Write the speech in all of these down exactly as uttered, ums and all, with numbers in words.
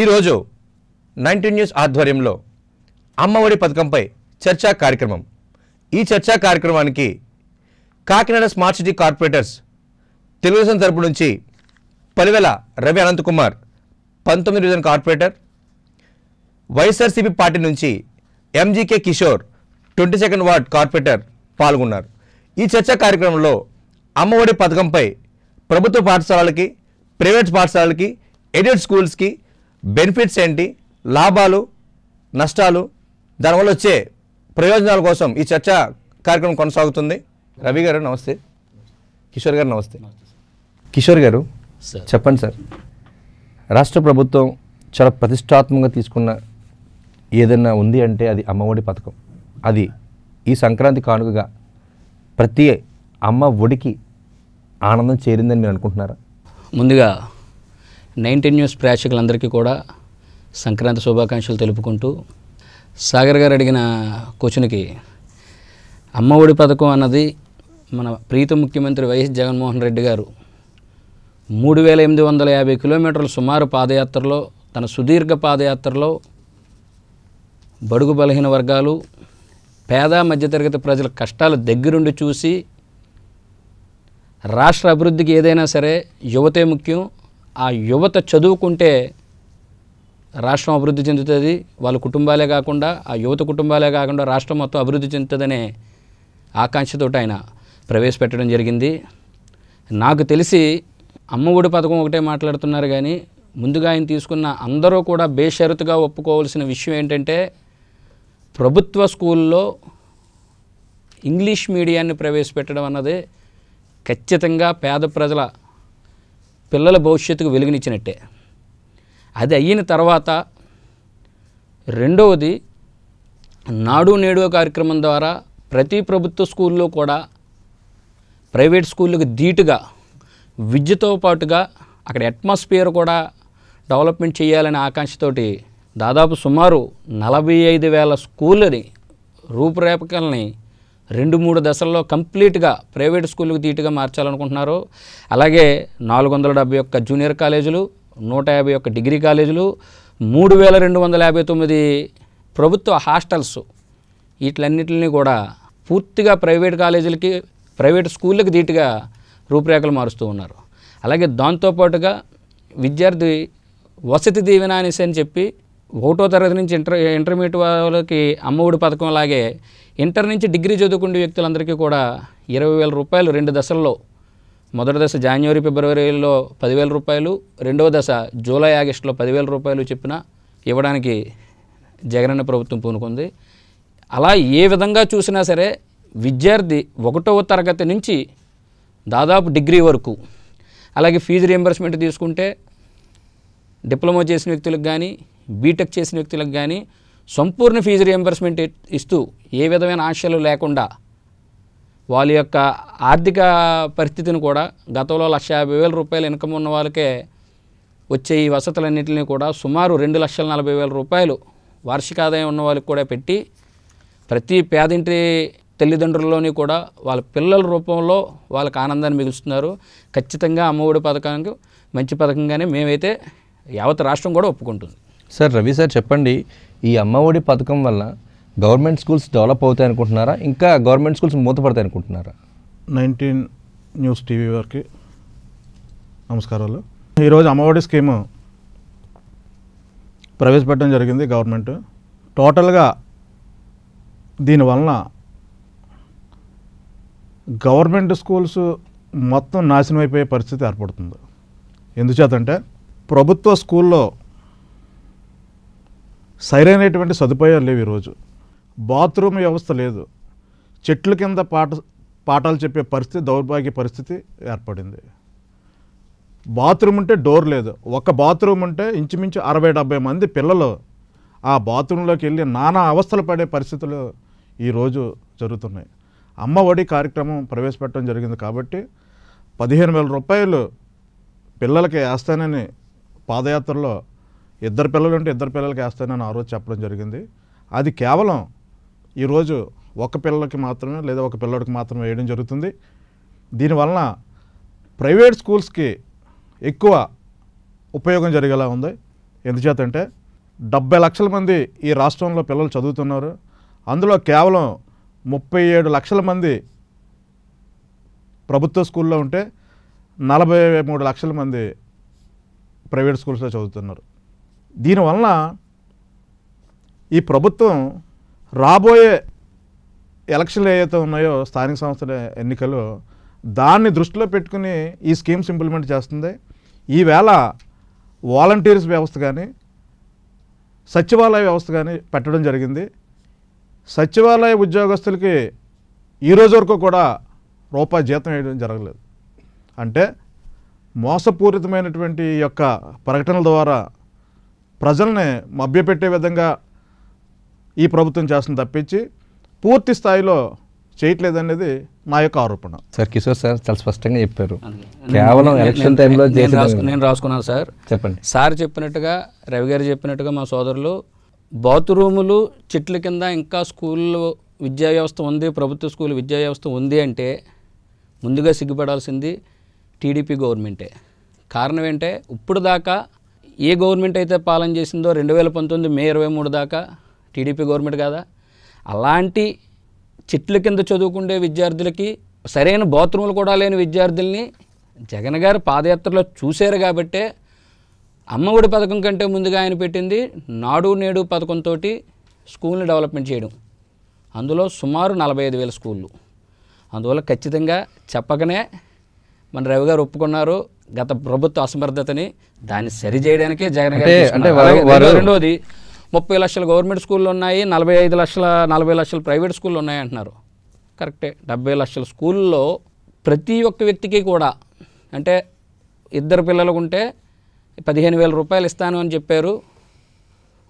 ఈరోజు nineteen news ఆధ్వర్యంలో అమ్మఒడి పథకంపై చర్చా కార్యక్రమం. ఈ చర్చా కార్యక్రమానికి Kakinada smart city corporators Telugu Desam తరపు నుంచి పలివెల రవి అనంతకుమార్ పంతొమ్మిది డివిజన్ కార్పొరేటర్, వైఎస్ఆర్సీపీ పార్టీ నుంచి MGK Kishore twenty second ward corporator పాల్గొన్నారు. ఈ చర్చా కార్యక్రమంలో అమ్మఒడి పథకంపై ప్రభుత్వ పాఠశాలలకి, ప్రైవేట్ పాఠశాలలకి, ఎయిడెడ్ స్కూల్స్కి బెనిఫిట్స్ ఏంటి, లాభాలు, నష్టాలు, దానివల్ల వచ్చే ప్రయోజనాల కోసం ఈ చర్చ కార్యక్రమం కొనసాగుతుంది. రవి గారు నమస్తే, కిషోర్ గారు నమస్తే. కిషోర్ గారు చెప్పండి సార్, రాష్ట్ర ప్రభుత్వం చాలా ప్రతిష్టాత్మకంగా తీసుకున్న ఏదైనా ఉంది అంటే అది అమ్మఒడి పథకం. అది ఈ సంక్రాంతి కానుకగా ప్రతి అమ్మ ఒడికి ఆనందం చేరిందని మీరు అనుకుంటున్నారా? ముందుగా నైన్టీన్ న్యూస్ ప్రేక్షకులందరికీ కూడా సంక్రాంతి శుభాకాంక్షలు తెలుపుకుంటూ, సాగర్ గారు అడిగిన క్వశ్చన్కి అమ్మఒడి పథకం అన్నది మన ప్రీత ముఖ్యమంత్రి వైఎస్ జగన్మోహన్ రెడ్డి గారు మూడు వేల ఎనిమిది వందల యాభై కిలోమీటర్ల సుమారు పాదయాత్రలో, తన సుదీర్ఘ పాదయాత్రలో బడుగు బలహీన వర్గాలు, పేద మధ్యతరగతి ప్రజల కష్టాలు దగ్గరుండి చూసి రాష్ట్ర అభివృద్ధికి ఏదైనా సరే యువతే ముఖ్యం, ఆ యువత చదువుకుంటే రాష్ట్రం అభివృద్ధి చెందుతుంది, వాళ్ళ కుటుంబాలే కాకుండా ఆ యువత కుటుంబాలే కాకుండా రాష్ట్రం మొత్తం అభివృద్ధి చెందుతుందనే ఆకాంక్షతో ఆయన ప్రవేశపెట్టడం జరిగింది. నాకు తెలిసి అమ్మఒడి పథకం ఒకటే మాట్లాడుతున్నారు, కానీ ముందుగా ఆయన తీసుకున్న అందరూ కూడా బేషరతుగా ఒప్పుకోవాల్సిన విషయం ఏంటంటే ప్రభుత్వ స్కూల్లో ఇంగ్లీష్ మీడియాన్ని ప్రవేశపెట్టడం అన్నది ఖచ్చితంగా పేద ప్రజల పిల్లల భవిష్యత్తుకు వెలుగునిచ్చినట్టే. అది అయిన తర్వాత రెండవది నాడు నేడు కార్యక్రమం ద్వారా ప్రతి ప్రభుత్వ స్కూల్లో కూడా ప్రైవేట్ స్కూళ్ళకు ధీటుగా విద్యతో పాటుగా అక్కడ అట్మాస్ఫియర్ కూడా డెవలప్మెంట్ చేయాలనే ఆకాంక్షతోటి దాదాపు సుమారు నలభై ఐదు వేల స్కూళ్ళని రూపురేపకల్ని రెండు మూడు దశల్లో కంప్లీట్గా ప్రైవేట్ స్కూళ్ళకు ధీటుగా మార్చాలనుకుంటున్నారు. అలాగే నాలుగు వందల డెబ్బై ఒక్క జూనియర్ కాలేజీలు, నూట యాభై ఒక్క డిగ్రీ కాలేజీలు, మూడు వేల రెండు వందల యాభై తొమ్మిది ప్రభుత్వ హాస్టల్స్, వీటిలన్నింటినీ కూడా పూర్తిగా ప్రైవేట్ కాలేజీలకి, ప్రైవేట్ స్కూళ్ళకి ధీటుగా రూపురేఖలు మారుస్తూ ఉన్నారు. అలాగే దాంతోపాటుగా విద్యార్థి వసతి దీవెన అనేసి అని చెప్పి ఒకటో తరగతి నుంచి ఇంటర్ ఇంటర్మీడియట్ వాళ్ళకి అమ్మఒడి పథకం, అలాగే ఇంటర్ నుంచి డిగ్రీ చదువుకునే వ్యక్తులందరికీ కూడా ఇరవై వేల రూపాయలు రెండు దశల్లో, మొదటి దశ జనవరి ఫిబ్రవరిలో పదివేల రూపాయలు, రెండవ దశ జూలై ఆగస్టులో పదివేల రూపాయలు చెప్పిన ఇవ్వడానికి జగనన్న ప్రభుత్వం పూనుకుంది. అలా ఏ విధంగా చూసినా సరే విద్యార్థి ఒకటవ తరగతి నుంచి దాదాపు డిగ్రీ వరకు, అలాగే ఫీజు రీయింబర్స్మెంట్ తీసుకుంటే డిప్లొమా చేసిన వ్యక్తులకు కానీ, బీటెక్ చేసిన వ్యక్తులకు కానీ సంపూర్ణ ఫీజు రీయింబర్స్మెంట్ ఇస్తూ ఏ విధమైన ఆశలు లేకుండా వాళ్ళ యొక్క ఆర్థిక పరిస్థితిని కూడా, గతంలో లక్ష యాభై వేల రూపాయల ఇన్కమ్ ఉన్న వాళ్ళకే వచ్చే ఈ వసతులన్నింటినీ కూడా సుమారు రెండు లక్షల నలభై వేల రూపాయలు వార్షిక ఆదాయం ఉన్న వాళ్ళకి కూడా పెట్టి ప్రతి పేదింటి తల్లిదండ్రుల్లోని కూడా వాళ్ళ పిల్లల రూపంలో వాళ్ళకి ఆనందాన్ని మిగులుస్తున్నారు. ఖచ్చితంగా అమ్మఒడి పథకానికి మంచి పథకంగానే మేమైతే యావత్ రాష్ట్రం కూడా ఒప్పుకుంటుంది. సార్ రవి సార్ చెప్పండి, ఈ అమ్మఒడి పథకం వల్ల గవర్నమెంట్ స్కూల్స్ డెవలప్ అవుతాయి అనుకుంటున్నారా, ఇంకా గవర్నమెంట్ స్కూల్స్ మూతపడతాయి అనుకుంటున్నారా? నైన్టీన్ న్యూస్ టీవీ వారికి నమస్కారాలు. ఈరోజు అమ్మఒడి స్కీము ప్రవేశపెట్టడం జరిగింది గవర్నమెంట్. టోటల్గా దీనివలన గవర్నమెంట్ స్కూల్స్ మొత్తం నాశనం అయిపోయే పరిస్థితి ఏర్పడుతుంది. ఎందుచేతంటే ప్రభుత్వ స్కూల్లో సరైనటువంటి సదుపాయాలు లేవు. ఈరోజు బాత్రూమ్ వ్యవస్థ లేదు, చెట్ల కింద పాట పాఠాలు చెప్పే పరిస్థితి, దౌర్భాగ్య పరిస్థితి ఏర్పడింది. బాత్రూమ్ ఉంటే డోర్ లేదు, ఒక బాత్రూమ్ ఉంటే ఇంచుమించు అరవై డెబ్బై మంది పిల్లలు ఆ బాత్రూంలోకి వెళ్ళి నానా అవస్థలు పడే పరిస్థితులు ఈరోజు జరుగుతున్నాయి. అమ్మఒడి కార్యక్రమం ప్రవేశపెట్టడం జరిగింది కాబట్టి పదిహేను వేల రూపాయలు పిల్లలకి వేస్తానని పాదయాత్రలో ఇద్దరు పిల్లలు ఉంటే ఇద్దరు పిల్లలకి వేస్తానని ఆ రోజు చెప్పడం జరిగింది. అది కేవలం ఈరోజు ఒక పిల్లలకి మాత్రమే లేదా ఒక పిల్లడికి మాత్రమే వేయడం జరుగుతుంది. దీనివలన ప్రైవేట్ స్కూల్స్కి ఎక్కువ ఉపయోగం జరిగేలా ఉంది. ఎందుచేతంటే డెబ్బై లక్షల మంది ఈ రాష్ట్రంలో పిల్లలు చదువుతున్నారు. అందులో కేవలం ముప్పై ఏడు లక్షల మంది ప్రభుత్వ స్కూల్లో ఉంటే నలభై మూడు లక్షల మంది ప్రైవేట్ స్కూల్స్లో చదువుతున్నారు. దీనివలన ఈ ప్రభుత్వం రాబోయే ఎలక్షన్లు ఏవైతే ఉన్నాయో స్థానిక సంస్థల ఎన్నికలు, దాన్ని దృష్టిలో పెట్టుకుని ఈ స్కీమ్స్ ఇంప్లిమెంట్ చేస్తుంది. ఈవేళ వాలంటీర్స్ వ్యవస్థ కానీ సచివాలయ వ్యవస్థ కానీ పెట్టడం జరిగింది. సచివాలయ ఉద్యోగస్తులకి ఈరోజు వరకు కూడా రూపాయి జీతం వేయడం జరగలేదు. అంటే మోసపూరితమైనటువంటి యొక్క ప్రకటనల ద్వారా ప్రజల్ని మభ్యపెట్టే విధంగా ఈ ప్రభుత్వం చేసిన తప్పించి పూర్తి స్థాయిలో చేయట్లేదనేది నా యొక్క ఆరోపణ. సార్ కిషోర్ సార్ చాలా స్పష్టంగా చెప్పారు. కేవలం ఎలక్షన్ టైంలో నేను రాసుకున్నాను సార్. చెప్పండి సార్. చెప్పినట్టుగా రవి గారు చెప్పినట్టుగా మా సోదరులు బాత్రూములు చెట్ల కింద ఇంకా స్కూల్లో విద్యా వ్యవస్థ ఉంది, ప్రభుత్వ స్కూల్ విద్యా వ్యవస్థ ఉంది అంటే ముందుగా సిగ్గుపడాల్సింది టీడీపీ గవర్నమెంటే. కారణం ఏంటంటే ఇప్పుడు దాకా ఏ గవర్నమెంట్ అయితే పాలన చేసిందో రెండు వేల పంతొమ్మిది మే ఇరవై మూడు దాకా టీడీపీ గవర్నమెంట్ కాదా? అలాంటి చెట్ల కింద చదువుకుండే విద్యార్థులకి సరైన బాత్రూములు కూడా లేని విద్యార్థుల్ని జగన్ గారు పాదయాత్రలో చూశారు కాబట్టే అమ్మఒడి పథకం కంటే ముందుగా ఆయన పెట్టింది నాడు నేడు పథకంతో స్కూల్ని డెవలప్మెంట్ చేయడం. అందులో సుమారు నలభై ఐదు వేల స్కూళ్ళు. అందువల్ల ఖచ్చితంగా చెప్పకనే మన రవి గారు ఒప్పుకున్నారు గత ప్రభుత్వ అసమర్థతని. దాన్ని సరిచేయడానికే జగన్ గారు. రెండోది, ముప్పై లక్షల గవర్నమెంట్ స్కూళ్ళు ఉన్నాయి, నలభై ఐదు లక్షల నలభై లక్షల ప్రైవేట్ స్కూళ్ళు ఉన్నాయి అంటున్నారు. కరెక్టే. డెబ్బై లక్షల స్కూల్లో ప్రతి ఒక్క వ్యక్తికి కూడా, అంటే ఇద్దరు పిల్లలు ఉంటే పదిహేను వేల రూపాయలు ఇస్తాను అని చెప్పారు.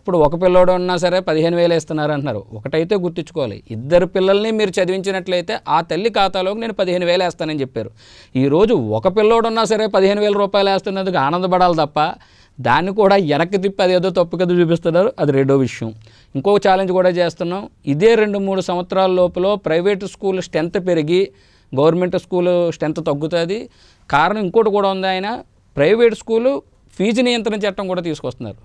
ఇప్పుడు ఒక పిల్లోడు ఉన్నా సరే పదిహేను వేలు ఇస్తున్నారు అంటున్నారు. ఒకటైతే గుర్తుంచుకోవాలి, ఇద్దరు పిల్లల్ని మీరు చదివించినట్లయితే ఆ తల్లి ఖాతాలోకి నేను పదిహేను వేలు వేస్తానని చెప్పారు. ఈరోజు ఒక పిల్లోడు ఉన్నా సరే పదిహేను వేల రూపాయలు వేస్తున్నందుకు ఆనందపడాలి తప్ప దాన్ని కూడా వెనక్కి తిప్పి అది ఏదో తప్పు కదా చూపిస్తున్నారు. అది రెండో విషయం. ఇంకొక ఛాలెంజ్ కూడా చేస్తున్నాం. ఇదే రెండు మూడు సంవత్సరాల లోపల ప్రైవేటు స్కూల్ స్ట్రెంత్ పెరిగి గవర్నమెంట్ స్కూల్ స్ట్రెంత్ తగ్గుతుంది. కారణం ఇంకోటి కూడా ఉంది, ఆయన ప్రైవేట్ స్కూలు ఫీజు నియంత్రణ చట్టం కూడా తీసుకొస్తున్నారు.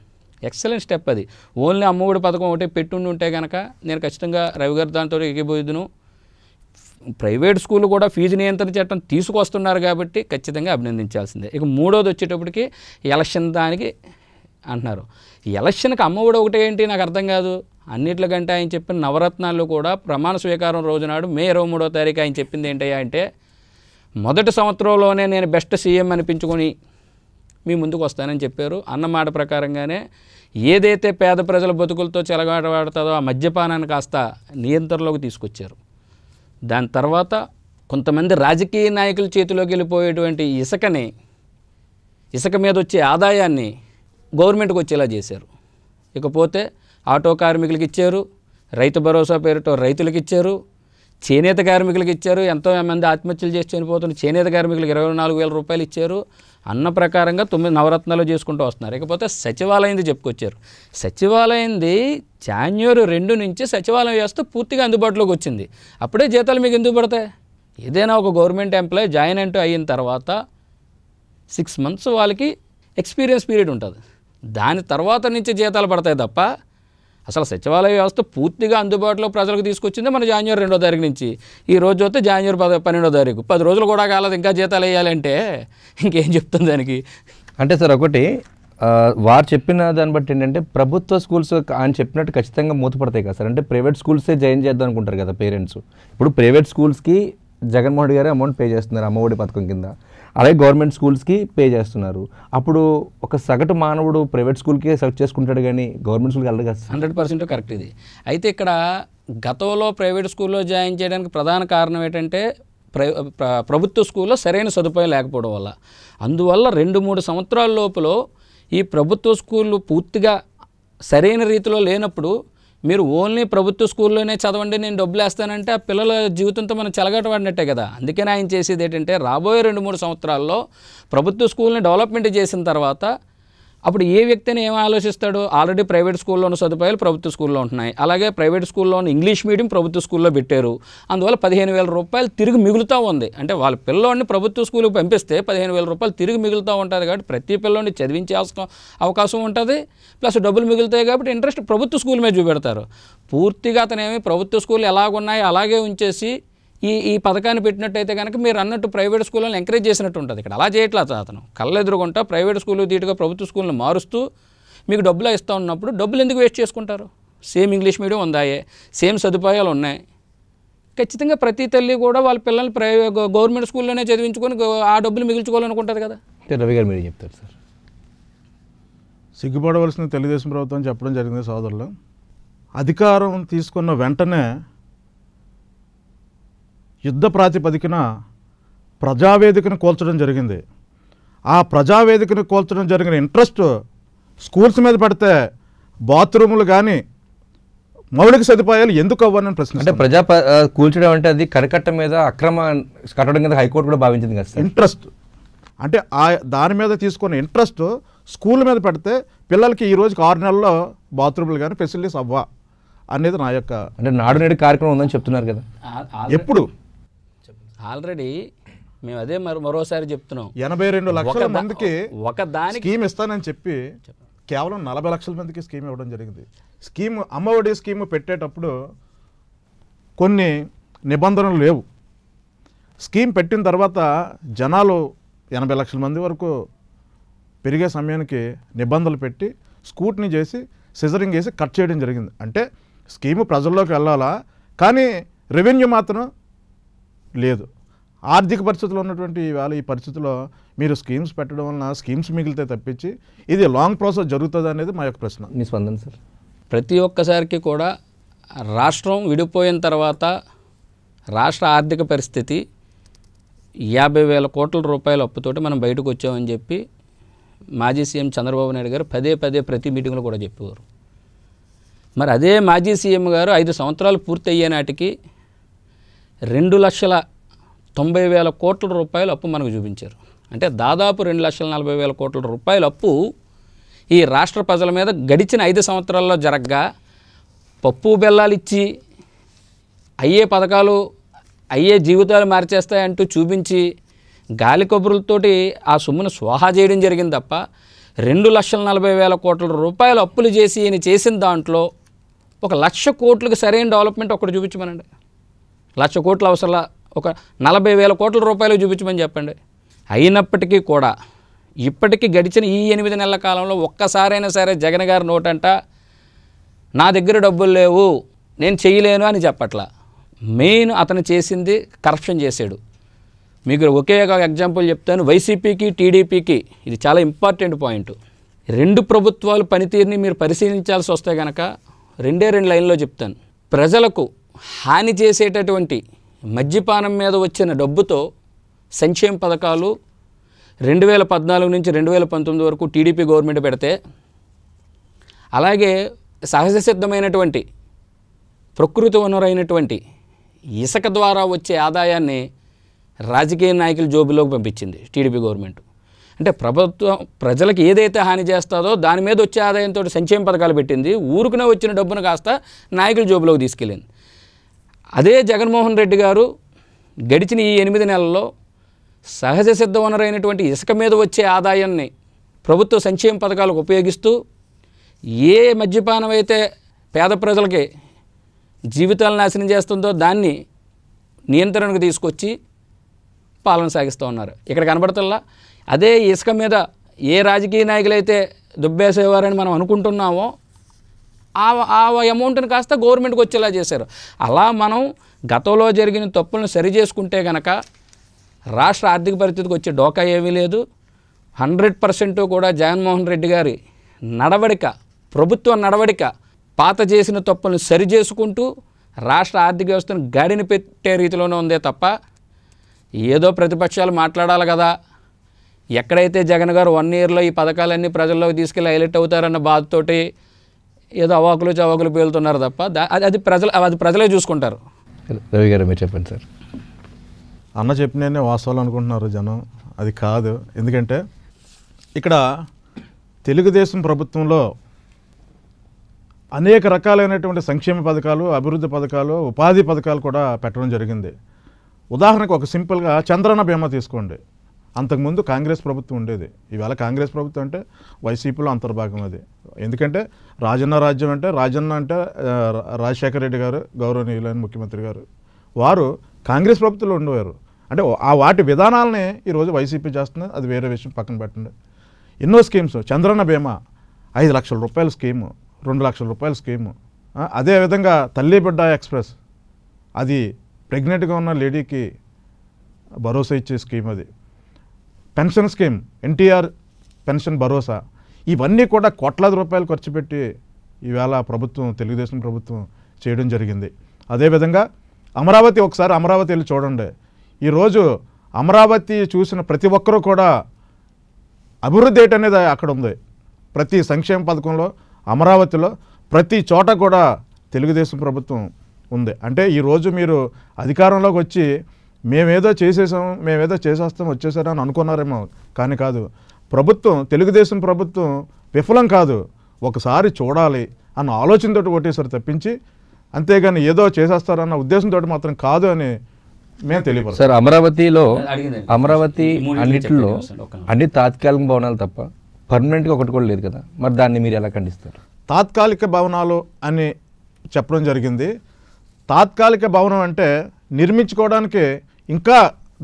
ఎక్సలెంట్ స్టెప్ అది. ఓన్లీ అమ్మఒడి పథకం ఒకటే పెట్టుండి ఉంటే కనుక నేను ఖచ్చితంగా రవి గారు దాంతో ఎగిపోయిదును. ప్రైవేట్ స్కూల్ కూడా ఫీజు నియంత్రణ చట్టం తీసుకొస్తున్నారు కాబట్టి ఖచ్చితంగా అభినందించాల్సిందే. ఇక మూడోది వచ్చేటప్పటికి ఎలక్షన్ దానికి అంటున్నారు. ఎలక్షన్కి అమ్మఒడి ఒకటే ఏంటి నాకు అర్థం కాదు. అన్నిట్లకంటే ఆయన చెప్పిన నవరత్నాల్లో కూడా ప్రమాణ స్వీకారం రోజునాడు మే ఇరవై మూడో తారీఖు ఆయన చెప్పింది ఏంటయ్యా అంటే, మొదటి సంవత్సరంలోనే నేను బెస్ట్ సీఎం అనిపించుకొని మీ ముందుకు వస్తానని చెప్పారు. అన్నమాట ప్రకారంగానే ఏదైతే పేద ప్రజల బతుకులతో చెలగాటవాడుతుందో ఆ మద్యపానాన్ని కాస్త నియంత్రణలోకి తీసుకొచ్చారు. దాని తర్వాత కొంతమంది రాజకీయ నాయకుల చేతిలోకి వెళ్ళిపోయేటువంటి ఇసుకని, ఇసుక మీద వచ్చే ఆదాయాన్ని గవర్నమెంట్కి వచ్చేలా చేశారు. ఇకపోతే ఆటో కార్మికులకు ఇచ్చారు, రైతు భరోసా పేరుతో రైతులకు ఇచ్చారు, చేనేత కార్మికులకు ఇచ్చారు. ఎంతోమంది ఆత్మహత్యలు చేసి చనిపోతున్న చేనేత కార్మికులకు ఇరవై నాలుగు వేల రూపాయలు ఇచ్చారు. అన్న ప్రకారంగా తొమ్మిది నవరత్నాలు చేసుకుంటూ వస్తున్నారు. ఇకపోతే సచివాలయంది చెప్పుకొచ్చారు. సచివాలయంది జనవరి రెండు నుంచి సచివాలయం వ్యవస్థ పూర్తిగా అందుబాటులోకి వచ్చింది. అప్పుడే జీతాలు మీకు ఎందుకు పడతాయి? ఏదైనా ఒక గవర్నమెంట్ ఎంప్లాయీ జాయిన్ అంటూ అయిన తర్వాత సిక్స్ మంత్స్ వాళ్ళకి ఎక్స్పీరియన్స్ పీరియడ్ ఉంటుంది. దాని తర్వాత నుంచి జీతాలు పడతాయి తప్ప అసలు సచివాలయ వ్యవస్థ పూర్తిగా అందుబాటులో ప్రజలకు తీసుకొచ్చింది మన జనవరి రెండో తారీఖు నుంచి. ఈ రోజు వస్తే జనవరి పద పన్నెండో తారీఖు పది రోజులు కూడా కాలేదు. ఇంకా జీతాలు వేయాలంటే ఇంకేం చెప్తుంది దానికి? అంటే సార్ ఒకటి వారు చెప్పిన దాన్ని బట్టి ఏంటంటే ప్రభుత్వ స్కూల్స్ అని చెప్పినట్టు ఖచ్చితంగా మూతపడతాయి కదా సార్. అంటే ప్రైవేట్ స్కూల్సే జాయిన్ చేద్దాం అనుకుంటారు కదా పేరెంట్స్. ఇప్పుడు ప్రైవేట్ స్కూల్స్కి జగన్మోహన్ రెడ్డి గారే అమౌంట్ పే చేస్తున్నారు అమ్మఒడి పథకం కింద, అలాగే గవర్నమెంట్ స్కూల్స్కి పే చేస్తున్నారు. అప్పుడు ఒక సగటు మానవుడు ప్రైవేట్ స్కూల్కే సెలెక్ట్ చేసుకుంటాడు కానీ గవర్నమెంట్ స్కూల్కి వెళ్ళదు కదా. హండ్రెడ్ పర్సెంట్ కరెక్ట్ ఇది. అయితే ఇక్కడ గతంలో ప్రైవేట్ స్కూల్లో జాయిన్ చేయడానికి ప్రధాన కారణం ఏంటంటే ప్ర ప్రభుత్వ స్కూల్లో సరైన సదుపాయం లేకపోవడం వల్ల. అందువల్ల రెండు మూడు సంవత్సరాల లోపల ఈ ప్రభుత్వ స్కూళ్ళు పూర్తిగా సరైన రీతిలో లేనప్పుడు మీరు ఓన్లీ ప్రభుత్వ స్కూల్లోనే చదవండి నేను డబ్బులు వేస్తానంటే ఆ పిల్లల జీవితంతో మనం చెలగటవాడినట్టే కదా. అందుకని ఆయన చేసేది ఏంటంటే రాబోయే రెండు మూడు సంవత్సరాల్లో ప్రభుత్వ స్కూల్ని డెవలప్మెంట్ చేసిన తర్వాత అప్పుడు ఏ వ్యక్తిని ఏం ఆలోచిస్తాడు? ఆల్రెడీ ప్రైవేట్ స్కూల్లోని సదుపాయాలు ప్రభుత్వ స్కూల్లో ఉంటున్నాయి, అలాగే ప్రైవేట్ స్కూల్లోని ఇంగ్లీష్ మీడియం ప్రభుత్వ స్కూల్లో పెట్టారు, అందువల్ల పదిహేను వేల రూపాయలు తిరిగి మిగులుతూ ఉంది. అంటే వాళ్ళ పిల్లోడిని ప్రభుత్వ స్కూల్కి పంపిస్తే పదిహేను వేల రూపాయలు తిరిగి మిగులుతూ ఉంటుంది కాబట్టి ప్రతి పిల్లోడిని చదివించే అవకాశం ఉంటుంది, ప్లస్ డబ్బులు మిగులుతాయి కాబట్టి ఇంట్రెస్ట్ ప్రభుత్వ స్కూల్ మీద చూపెడతారు. పూర్తిగా అతనేమి ప్రభుత్వ స్కూల్ ఎలాగున్నాయో అలాగే ఉంచేసి ఈ ఈ పథకాన్ని పెట్టినట్టయితే కనుక మీరు అన్నట్టు ప్రైవేట్ స్కూళ్ళని ఎంకరేజ్ చేసినట్టు ఉంటుంది. ఇక్కడ అలా చేయట్లేదు, అతను కళ్ళెదురుగుంటా ప్రైవేట్ స్కూలు తీటుగా ప్రభుత్వ స్కూల్ని మారుస్తూ మీకు డబ్బులు ఇస్తూ ఉన్నప్పుడు డబ్బులు ఎందుకు వేస్ట్ చేసుకుంటారు? సేమ్ ఇంగ్లీష్ మీడియం ఉందాయే, సేమ్ సదుపాయాలు ఉన్నాయి, ఖచ్చితంగా ప్రతి తల్లి కూడా వాళ్ళ పిల్లల్ని ప్రై గవర్నమెంట్ స్కూల్లోనే చదివించుకొని ఆ డబ్బులు మిగిల్చుకోవాలనుకుంటుంది కదా. రవి గారు మీరు చెప్తారు సార్. సిగ్గుపడవలసిన తెలుగుదేశం ప్రభుత్వం చెప్పడం జరిగింది సోదరులు. అధికారం తీసుకున్న వెంటనే యుద్ధ ప్రాతిపదికన ప్రజావేదికను కూల్చడం జరిగింది. ఆ ప్రజావేదికను కూల్చడం జరిగిన ఇంట్రెస్ట్ స్కూల్స్ మీద పడితే బాత్రూములు కానీ మౌలిక సదుపాయాలు ఎందుకు అవ్వాలని ప్రశ్న. అంటే ప్రజా కూల్చడం అంటే అది కరకట్ట మీద అక్రమ కట్టడం కింద హైకోర్టు కూడా భావించింది కదా. ఇంట్రెస్ట్ అంటే ఆ దాని మీద తీసుకున్న ఇంట్రెస్ట్ స్కూల్ మీద పెడితే పిల్లలకి ఈ రోజుకి ఆరు నెలల్లో బాత్రూములు కానీ ఫెసిలిటీస్ అవ్వా అనేది నా యొక్క అంటే నాడు నేడు కార్యక్రమం ఉందని చెప్తున్నారు కదా. ఎప్పుడు ఆల్రెడీ మేము అదే మరి మరోసారి చెప్తున్నాం, ఎనభై రెండు లక్షల మందికి ఒక దాని స్కీమ్ ఇస్తానని చెప్పి కేవలం నలభై లక్షల మందికి స్కీమ్ ఇవ్వడం జరిగింది. స్కీమ్ అమ్మఒడి స్కీమ్ పెట్టేటప్పుడు కొన్ని నిబంధనలు లేవు. స్కీమ్ పెట్టిన తర్వాత జనాలు ఎనభై లక్షల మంది వరకు పెరిగే సమయానికి నిబంధనలు పెట్టి స్కూట్ని చేసి సిజరింగ్ చేసి కట్ చేయడం జరిగింది. అంటే స్కీము ప్రజల్లోకి వెళ్ళాలా కానీ రెవెన్యూ మాత్రం లేదు. ఆర్థిక పరిస్థితుల్లో ఉన్నటువంటి ఇవాళ ఈ పరిస్థితుల్లో మీరు స్కీమ్స్ పెట్టడం వలన స్కీమ్స్ మిగిలితే తప్పించి ఇది లాంగ్ ప్రాసెస్ జరుగుతుంది అనేది మా యొక్క ప్రశ్న. మీ స్పందన సార్. ప్రతి ఒక్కసారికి కూడా రాష్ట్రం విడిపోయిన తర్వాత రాష్ట్ర ఆర్థిక పరిస్థితి యాభై వేల కోట్ల రూపాయల అప్పుతోటి మనం బయటకు వచ్చామని చెప్పి మాజీ సీఎం చంద్రబాబు నాయుడు గారు పదే పదే ప్రతి మీటింగ్లో కూడా చెప్పేవారు. మరి అదే మాజీ సీఎం గారు ఐదు సంవత్సరాలు పూర్తి అయ్యే నాటికి రెండు లక్షల తొంభై వేల కోట్ల రూపాయల అప్పు మనకు చూపించారు. అంటే దాదాపు రెండు లక్షల నలభై వేల కోట్ల రూపాయల అప్పు ఈ రాష్ట్ర ప్రజల మీద గడిచిన ఐదు సంవత్సరాల్లో జరగ్గా పప్పు బెల్లాలు ఇచ్చి అయ్యే పథకాలు అయ్యే జీవితాలు మార్చేస్తాయంటూ చూపించి గాలి కొబ్బరులతోటి ఆ సొమ్మును స్వాహా చేయడం జరిగింది తప్ప రెండు లక్షల నలభై వేల కోట్ల రూపాయలు అప్పులు చేసి ఈయన చేసిన దాంట్లో ఒక లక్ష కోట్లకు సరైన డెవలప్మెంట్ ఒకటి చూపించమనండి. లక్ష కోట్ల అవసరంలా ఒక నలభై వేల కోట్ల రూపాయలు చూపించమని చెప్పండి. అయినప్పటికీ కూడా ఇప్పటికీ గడిచిన ఈ ఎనిమిది నెలల కాలంలో ఒక్కసారైనా సరే జగన్ గారి నోటంట నా దగ్గర డబ్బులు లేవు నేను చేయలేను అని చెప్పట్లా. మెయిన్ అతను చేసింది కరప్షన్ చేశాడు. మీకు ఒకే ఒక ఎగ్జాంపుల్ చెప్తాను, వైసీపీకి టీడీపీకి ఇది చాలా ఇంపార్టెంట్ పాయింట్. రెండు ప్రభుత్వాలు పనితీరుని మీరు పరిశీలించాల్సి వస్తే కనుక రెండే రెండు లైన్లో చెప్తాను. ప్రజలకు హాని చేసేటటువంటి మద్యపానం మీద వచ్చిన డబ్బుతో సంక్షేమ పథకాలు రెండు వేల పద్నాలుగు నుంచి రెండు వేల పంతొమ్మిది వరకు టీడీపీ గవర్నమెంట్ పెడితే, అలాగే సహజ సిద్ధమైనటువంటి ప్రకృతి వనరైనటువంటి ఇసుక ద్వారా వచ్చే ఆదాయాన్ని రాజకీయ నాయకుల జోబులోకి పంపించింది టీడీపీ గవర్నమెంట్. అంటే ప్రభుత్వం ప్రజలకు ఏదైతే హాని చేస్తుందో దాని మీద వచ్చే ఆదాయంతో సంక్షేమ పథకాలు పెట్టింది, ఊరుకునే వచ్చిన డబ్బును కాస్త నాయకుల జోబులోకి తీసుకెళ్ళింది. అదే జగన్మోహన్ రెడ్డి గారు గడిచిన ఈ ఎనిమిది నెలల్లో సహజ సిద్ధ వనరైనటువంటి ఇసుక మీద వచ్చే ఆదాయాన్ని ప్రభుత్వ సంక్షేమ పథకాలకు ఉపయోగిస్తూ ఏ మద్యపానం అయితే పేద ప్రజలకి జీవితాలను నాశనం చేస్తుందో దాన్ని నియంత్రణకు తీసుకొచ్చి పాలన సాగిస్తూ ఉన్నారు. ఇక్కడ కనబడతల్లా అదే ఇసుక మీద ఏ రాజకీయ నాయకులైతే దుబ్బేసేవారని మనం అనుకుంటున్నామో ఆ ఆ అమౌంట్ని కాస్త గవర్నమెంట్కి వచ్చేలా చేశారు. అలా మనం గతంలో జరిగిన తప్పులను సరి చేసుకుంటే కనుక రాష్ట్ర ఆర్థిక పరిస్థితికి వచ్చే డోకా ఏమీ లేదు. హండ్రెడ్ పర్సెంట్ కూడా జగన్మోహన్ రెడ్డి గారి నడవడిక ప్రభుత్వ నడవడిక పాత చేసిన తప్పులను సరి చేసుకుంటూ రాష్ట్ర ఆర్థిక వ్యవస్థను గాడిని పెట్టే రీతిలోనే ఉందే తప్ప ఏదో ప్రతిపక్షాలు మాట్లాడాలి కదా, ఎక్కడైతే జగన్ గారు వన్ ఇయర్లో ఈ పథకాలన్నీ ప్రజల్లోకి తీసుకెళ్ళి హైలైట్ అవుతారన్న బాధతోటి ఏదో అవాకులు చవాకులు పేలుతున్నారు తప్ప అది అది ప్రజలు అది ప్రజలే చూసుకుంటారు. రవి గారు మీరు చెప్పండి సార్. అన్న చెప్పిన వాస్తవాలు అనుకుంటున్నారు జనం, అది కాదు. ఎందుకంటే ఇక్కడ తెలుగుదేశం ప్రభుత్వంలో అనేక రకాలైనటువంటి సంక్షేమ పథకాలు, అభివృద్ధి పథకాలు, ఉపాధి పథకాలు కూడా పెట్టడం జరిగింది. ఉదాహరణకు ఒక సింపుల్గా చంద్రన్న బీమా తీసుకోండి. అంతకుముందు కాంగ్రెస్ ప్రభుత్వం ఉండేది, ఇవాళ కాంగ్రెస్ ప్రభుత్వం అంటే వైసీపీలో అంతర్భాగం. అది ఎందుకంటే రాజన్న రాజ్యం అంటే రాజన్న అంటే రాజశేఖర రెడ్డి గారు, గౌరవనీయులైన ముఖ్యమంత్రి గారు, వారు కాంగ్రెస్ ప్రభుత్వంలో ఉండేవారు. అంటే ఆ వాటి విధానాలనే ఈరోజు వైసీపీ చేస్తుంది, అది వేరే విషయం పక్కన పెట్టండి. ఎన్నో స్కీమ్స్, చంద్రన్న బీమా ఐదు లక్షల రూపాయల స్కీము, రెండు లక్షల రూపాయల స్కీము. అదేవిధంగా తల్లి బిడ్డ ఎక్స్ప్రెస్, అది ప్రెగ్నెంట్గా ఉన్న లేడీకి భరోసా ఇచ్చే స్కీమ్. అది పెన్షన్ స్కీమ్, ఎన్టీఆర్ పెన్షన్ భరోసా. ఇవన్నీ కూడా కోట్లాది రూపాయలు ఖర్చు పెట్టి ఈవేళ ప్రభుత్వం, తెలుగుదేశం ప్రభుత్వం చేయడం జరిగింది. అదేవిధంగా అమరావతి, ఒకసారి అమరావతి వెళ్ళి చూడండి. ఈరోజు అమరావతి చూసిన ప్రతి ఒక్కరూ కూడా అభివృద్ధి రేట్ అనేది అక్కడ ఉంది. ప్రతి సంక్షేమ పథకంలో అమరావతిలో ప్రతి చోట కూడా తెలుగుదేశం ప్రభుత్వం ఉంది. అంటే ఈరోజు మీరు అధికారంలోకి వచ్చి మేమేదో చేసేసాం, మేమేదో చేసేస్తాం వచ్చేసారని అనుకున్నారేమో, కానీ కాదు. ప్రభుత్వం, తెలుగుదేశం ప్రభుత్వం విఫలం కాదు, ఒకసారి చూడాలి అన్న ఆలోచనతో ఓటేసారి తప్పించి అంతేగాని ఏదో చేసేస్తారన్న ఉద్దేశంతో మాత్రం కాదు అని మేము తెలియదు సార్. అమరావతిలో అమరావతి అన్నింటిలో అన్ని తాత్కాలిక భవనాలు తప్ప పర్మనెంట్గా ఒకటి కూడా లేదు కదా, మరి దాన్ని మీరు ఎలా ఖండిస్తారు? తాత్కాలిక భవనాలు అని చెప్పడం జరిగింది. తాత్కాలిక భవనం అంటే నిర్మించుకోవడానికి ఇంకా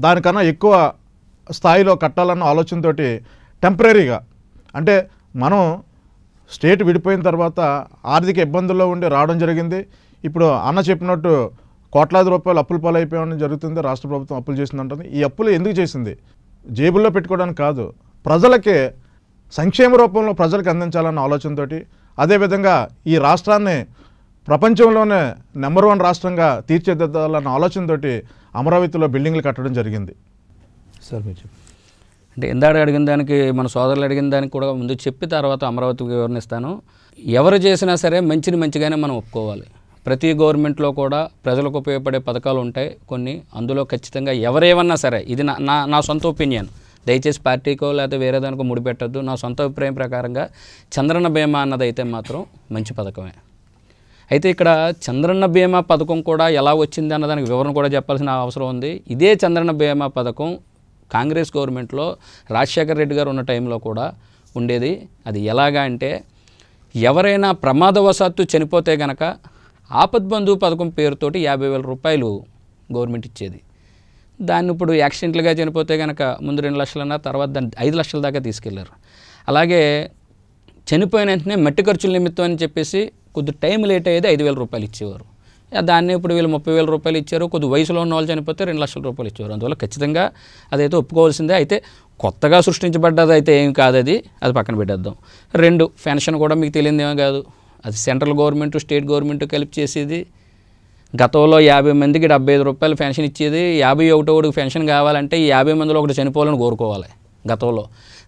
దానికన్నా ఎక్కువ స్థాయిలో కట్టాలన్న ఆలోచనతో టెంపరీగా, అంటే మనం స్టేట్ విడిపోయిన తర్వాత ఆర్థిక ఇబ్బందుల్లో ఉండి రావడం జరిగింది. ఇప్పుడు అన్న చెప్పినట్టు కోట్లాది రూపాయలు అప్పులు పాలైపోవడం జరుగుతుంది. రాష్ట్ర ప్రభుత్వం అప్పులు చేసిందంటుంది. ఈ అప్పులు ఎందుకు చేసింది? జేబుల్లో పెట్టుకోవడానికి కాదు, ప్రజలకే సంక్షేమ రూపంలో ప్రజలకు అందించాలన్న ఆలోచనతో, అదేవిధంగా ఈ రాష్ట్రాన్ని ప్రపంచంలోనే నెంబర్ వన్ రాష్ట్రంగా తీర్చిదిద్దాలన్న ఆలోచనతో అమరావతిలో బిల్డింగ్లు కట్టడం జరిగింది సార్. మీరు అంటే ఎందాడ అడిగిన దానికి, మన సోదరులు అడిగిన దానికి కూడా ముందు చెప్పి తర్వాత అమరావతికి వివరణిస్తాను. ఎవరు చేసినా సరే మంచిని మంచిగానే మనం ఒప్పుకోవాలి. ప్రతి గవర్నమెంట్లో కూడా ప్రజలకు ఉపయోగపడే పథకాలు ఉంటాయి కొన్ని, అందులో ఖచ్చితంగా ఎవరేమన్నా సరే, ఇది నా నా సొంత ఒపీనియన్, దయచేసి పార్టీకో లేకపోతే వేరే దానికో ముడిపెట్టద్దు. నా సొంత అభిప్రాయం ప్రకారంగా చంద్రన్న బీమా అన్నదైతే మాత్రం మంచి పథకమే. అయితే ఇక్కడ చంద్రన్న బీమా పథకం కూడా ఎలా వచ్చింది అన్నదానికి వివరణ కూడా చెప్పాల్సిన అవసరం ఉంది. ఇదే చంద్రన్న బీమా పథకం కాంగ్రెస్ గవర్నమెంట్లో రాజశేఖర రెడ్డి గారు ఉన్న టైంలో కూడా ఉండేది. అది ఎలాగా అంటే, ఎవరైనా ప్రమాదవశాత్తు చనిపోతే గనక ఆపద్బంధు పథకం పేరుతోటి యాభై వేల రూపాయలు గవర్నమెంట్ ఇచ్చేది. దాన్ని ఇప్పుడు యాక్సిడెంట్లుగా చనిపోతే కనుక ముందు రెండు లక్షలన్నా తర్వాత దాన్ని ఐదు లక్షల దాకా తీసుకెళ్లారు. అలాగే చనిపోయిన వెంటనే మట్టి ఖర్చుల నిమిత్తం అని చెప్పేసి కొద్ది టైం లేట్ అయ్యేది ఐదు వేల రూపాయలు ఇచ్చేవారు. దాన్ని ఇప్పుడు వీళ్ళు ముప్పై వేల రూపాయలు ఇచ్చారు. కొద్ది వయసులో ఉన్న వాళ్ళు చనిపోతే రెండు లక్షల రూపాయలు ఇచ్చేవారు. అందువల్ల ఖచ్చితంగా అదైతే ఒప్పుకోవాల్సిందే. అయితే కొత్తగా సృష్టించబడ్డది అయితే ఏం కాదు, అది అది పక్కన పెట్టేద్దాం. రెండు, పెన్షన్ కూడా మీకు తెలియదేమో కాదు, అది సెంట్రల్ గవర్నమెంట్ స్టేట్ గవర్నమెంట్ కలిపి చేసేది. గతంలో యాభై మందికి డెబ్బై ఐదు రూపాయలు పెన్షన్ ఇచ్చేది. యాభై ఒకటోడికి పెన్షన్ కావాలంటే ఈ యాభై మందిలో ఒకటి చనిపోవాలని కోరుకోవాలి గతంలో.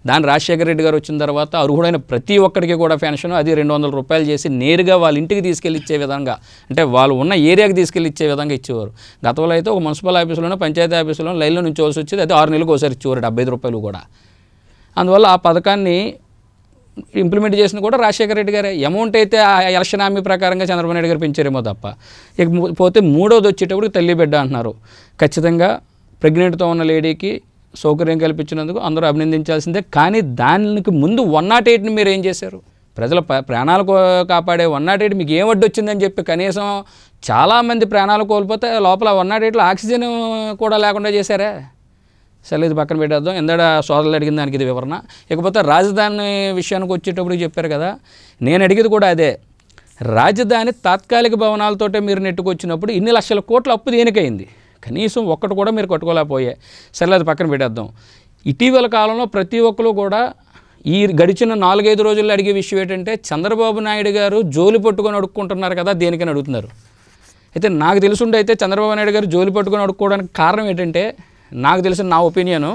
దాని రాజశేఖర రెడ్డి గారు వచ్చిన తర్వాత అర్హుడైన ప్రతి ఒక్కడికి కూడా పెన్షన్, అది రెండు వందల రూపాయలు చేసి నేరుగా వాళ్ళ ఇంటికి తీసుకెళ్ళి ఇచ్చే విధంగా, అంటే వాళ్ళు ఉన్న ఏరియాకి తీసుకెళ్ళి ఇచ్చే విధంగా ఇచ్చేవారు. గతంలో అయితే ఒక మున్సిపల్ ఆఫీసులోనో పంచాయతీ ఆఫీసులోనో లైన్లో నుంచోవాల్సి వచ్చేది. అది ఆరు నెలలకు ఒకసారి ఇచ్చేవారు డెబ్బై ఐదు రూపాయలు కూడా. అందువల్ల ఆ పథకాన్ని ఇంప్లిమెంట్ చేసిన కూడా రాజశేఖర రెడ్డి గారే. అమౌంట్ అయితే ఆ ఎలక్షన్ హామీ ప్రకారంగా చంద్రబాబు నాయుడు గారు పెంచారేమో తప్ప. ఇక పోతే మూడోది వచ్చేటప్పుడు తల్లి బిడ్డ అంటున్నారు. ఖచ్చితంగా ప్రెగ్నెంట్తో ఉన్న లేడీకి సౌకర్యం కల్పించినందుకు అందరూ అభినందించాల్సిందే. కానీ దానికి ముందు వన్ నాట్ ఎయిట్ని మీరు ఏం చేశారు? ప్రజల ప్రాణాలు కాపాడే వన్ నాట్ ఎయిట్ మీకు ఏం వడ్డీ వచ్చిందని చెప్పి కనీసం చాలామంది ప్రాణాలు కోల్పోతే లోపల వన్ నాట్ ఎయిట్లో ఆక్సిజన్ కూడా లేకుండా చేశారే. సరే, ఇది పక్కన పెట్టేద్దాం. ఎందడ సోదరులు అడిగిన దానికి ఇది వివరణ. ఇకపోతే రాజధాని విషయానికి వచ్చేటప్పుడు చెప్పారు కదా, నేను అడిగేది కూడా అదే. రాజధాని తాత్కాలిక భవనాలతోటే మీరు నెట్టుకొచ్చినప్పుడు ఇన్ని లక్షల కోట్ల అప్పు దేనికైంది? కనీసం ఒక్కటి కూడా మీరు కట్టుకోలేకపోయే. సరే, అది పక్కన పెట్టేద్దాం. ఇటీవల కాలంలో ప్రతి ఒక్కరు కూడా ఈ గడిచిన నాలుగైదు రోజుల్లో అడిగే విషయం ఏంటంటే, చంద్రబాబు నాయుడు గారు జోలి పట్టుకొని అడుక్కుంటున్నారు కదా దేనికని అడుగుతున్నారు. అయితే నాకు తెలుసుండే అయితే చంద్రబాబు నాయుడు గారు జోలి పట్టుకొని అడుక్కోవడానికి కారణం ఏంటంటే, నాకు తెలిసిన నా ఒపీనియను,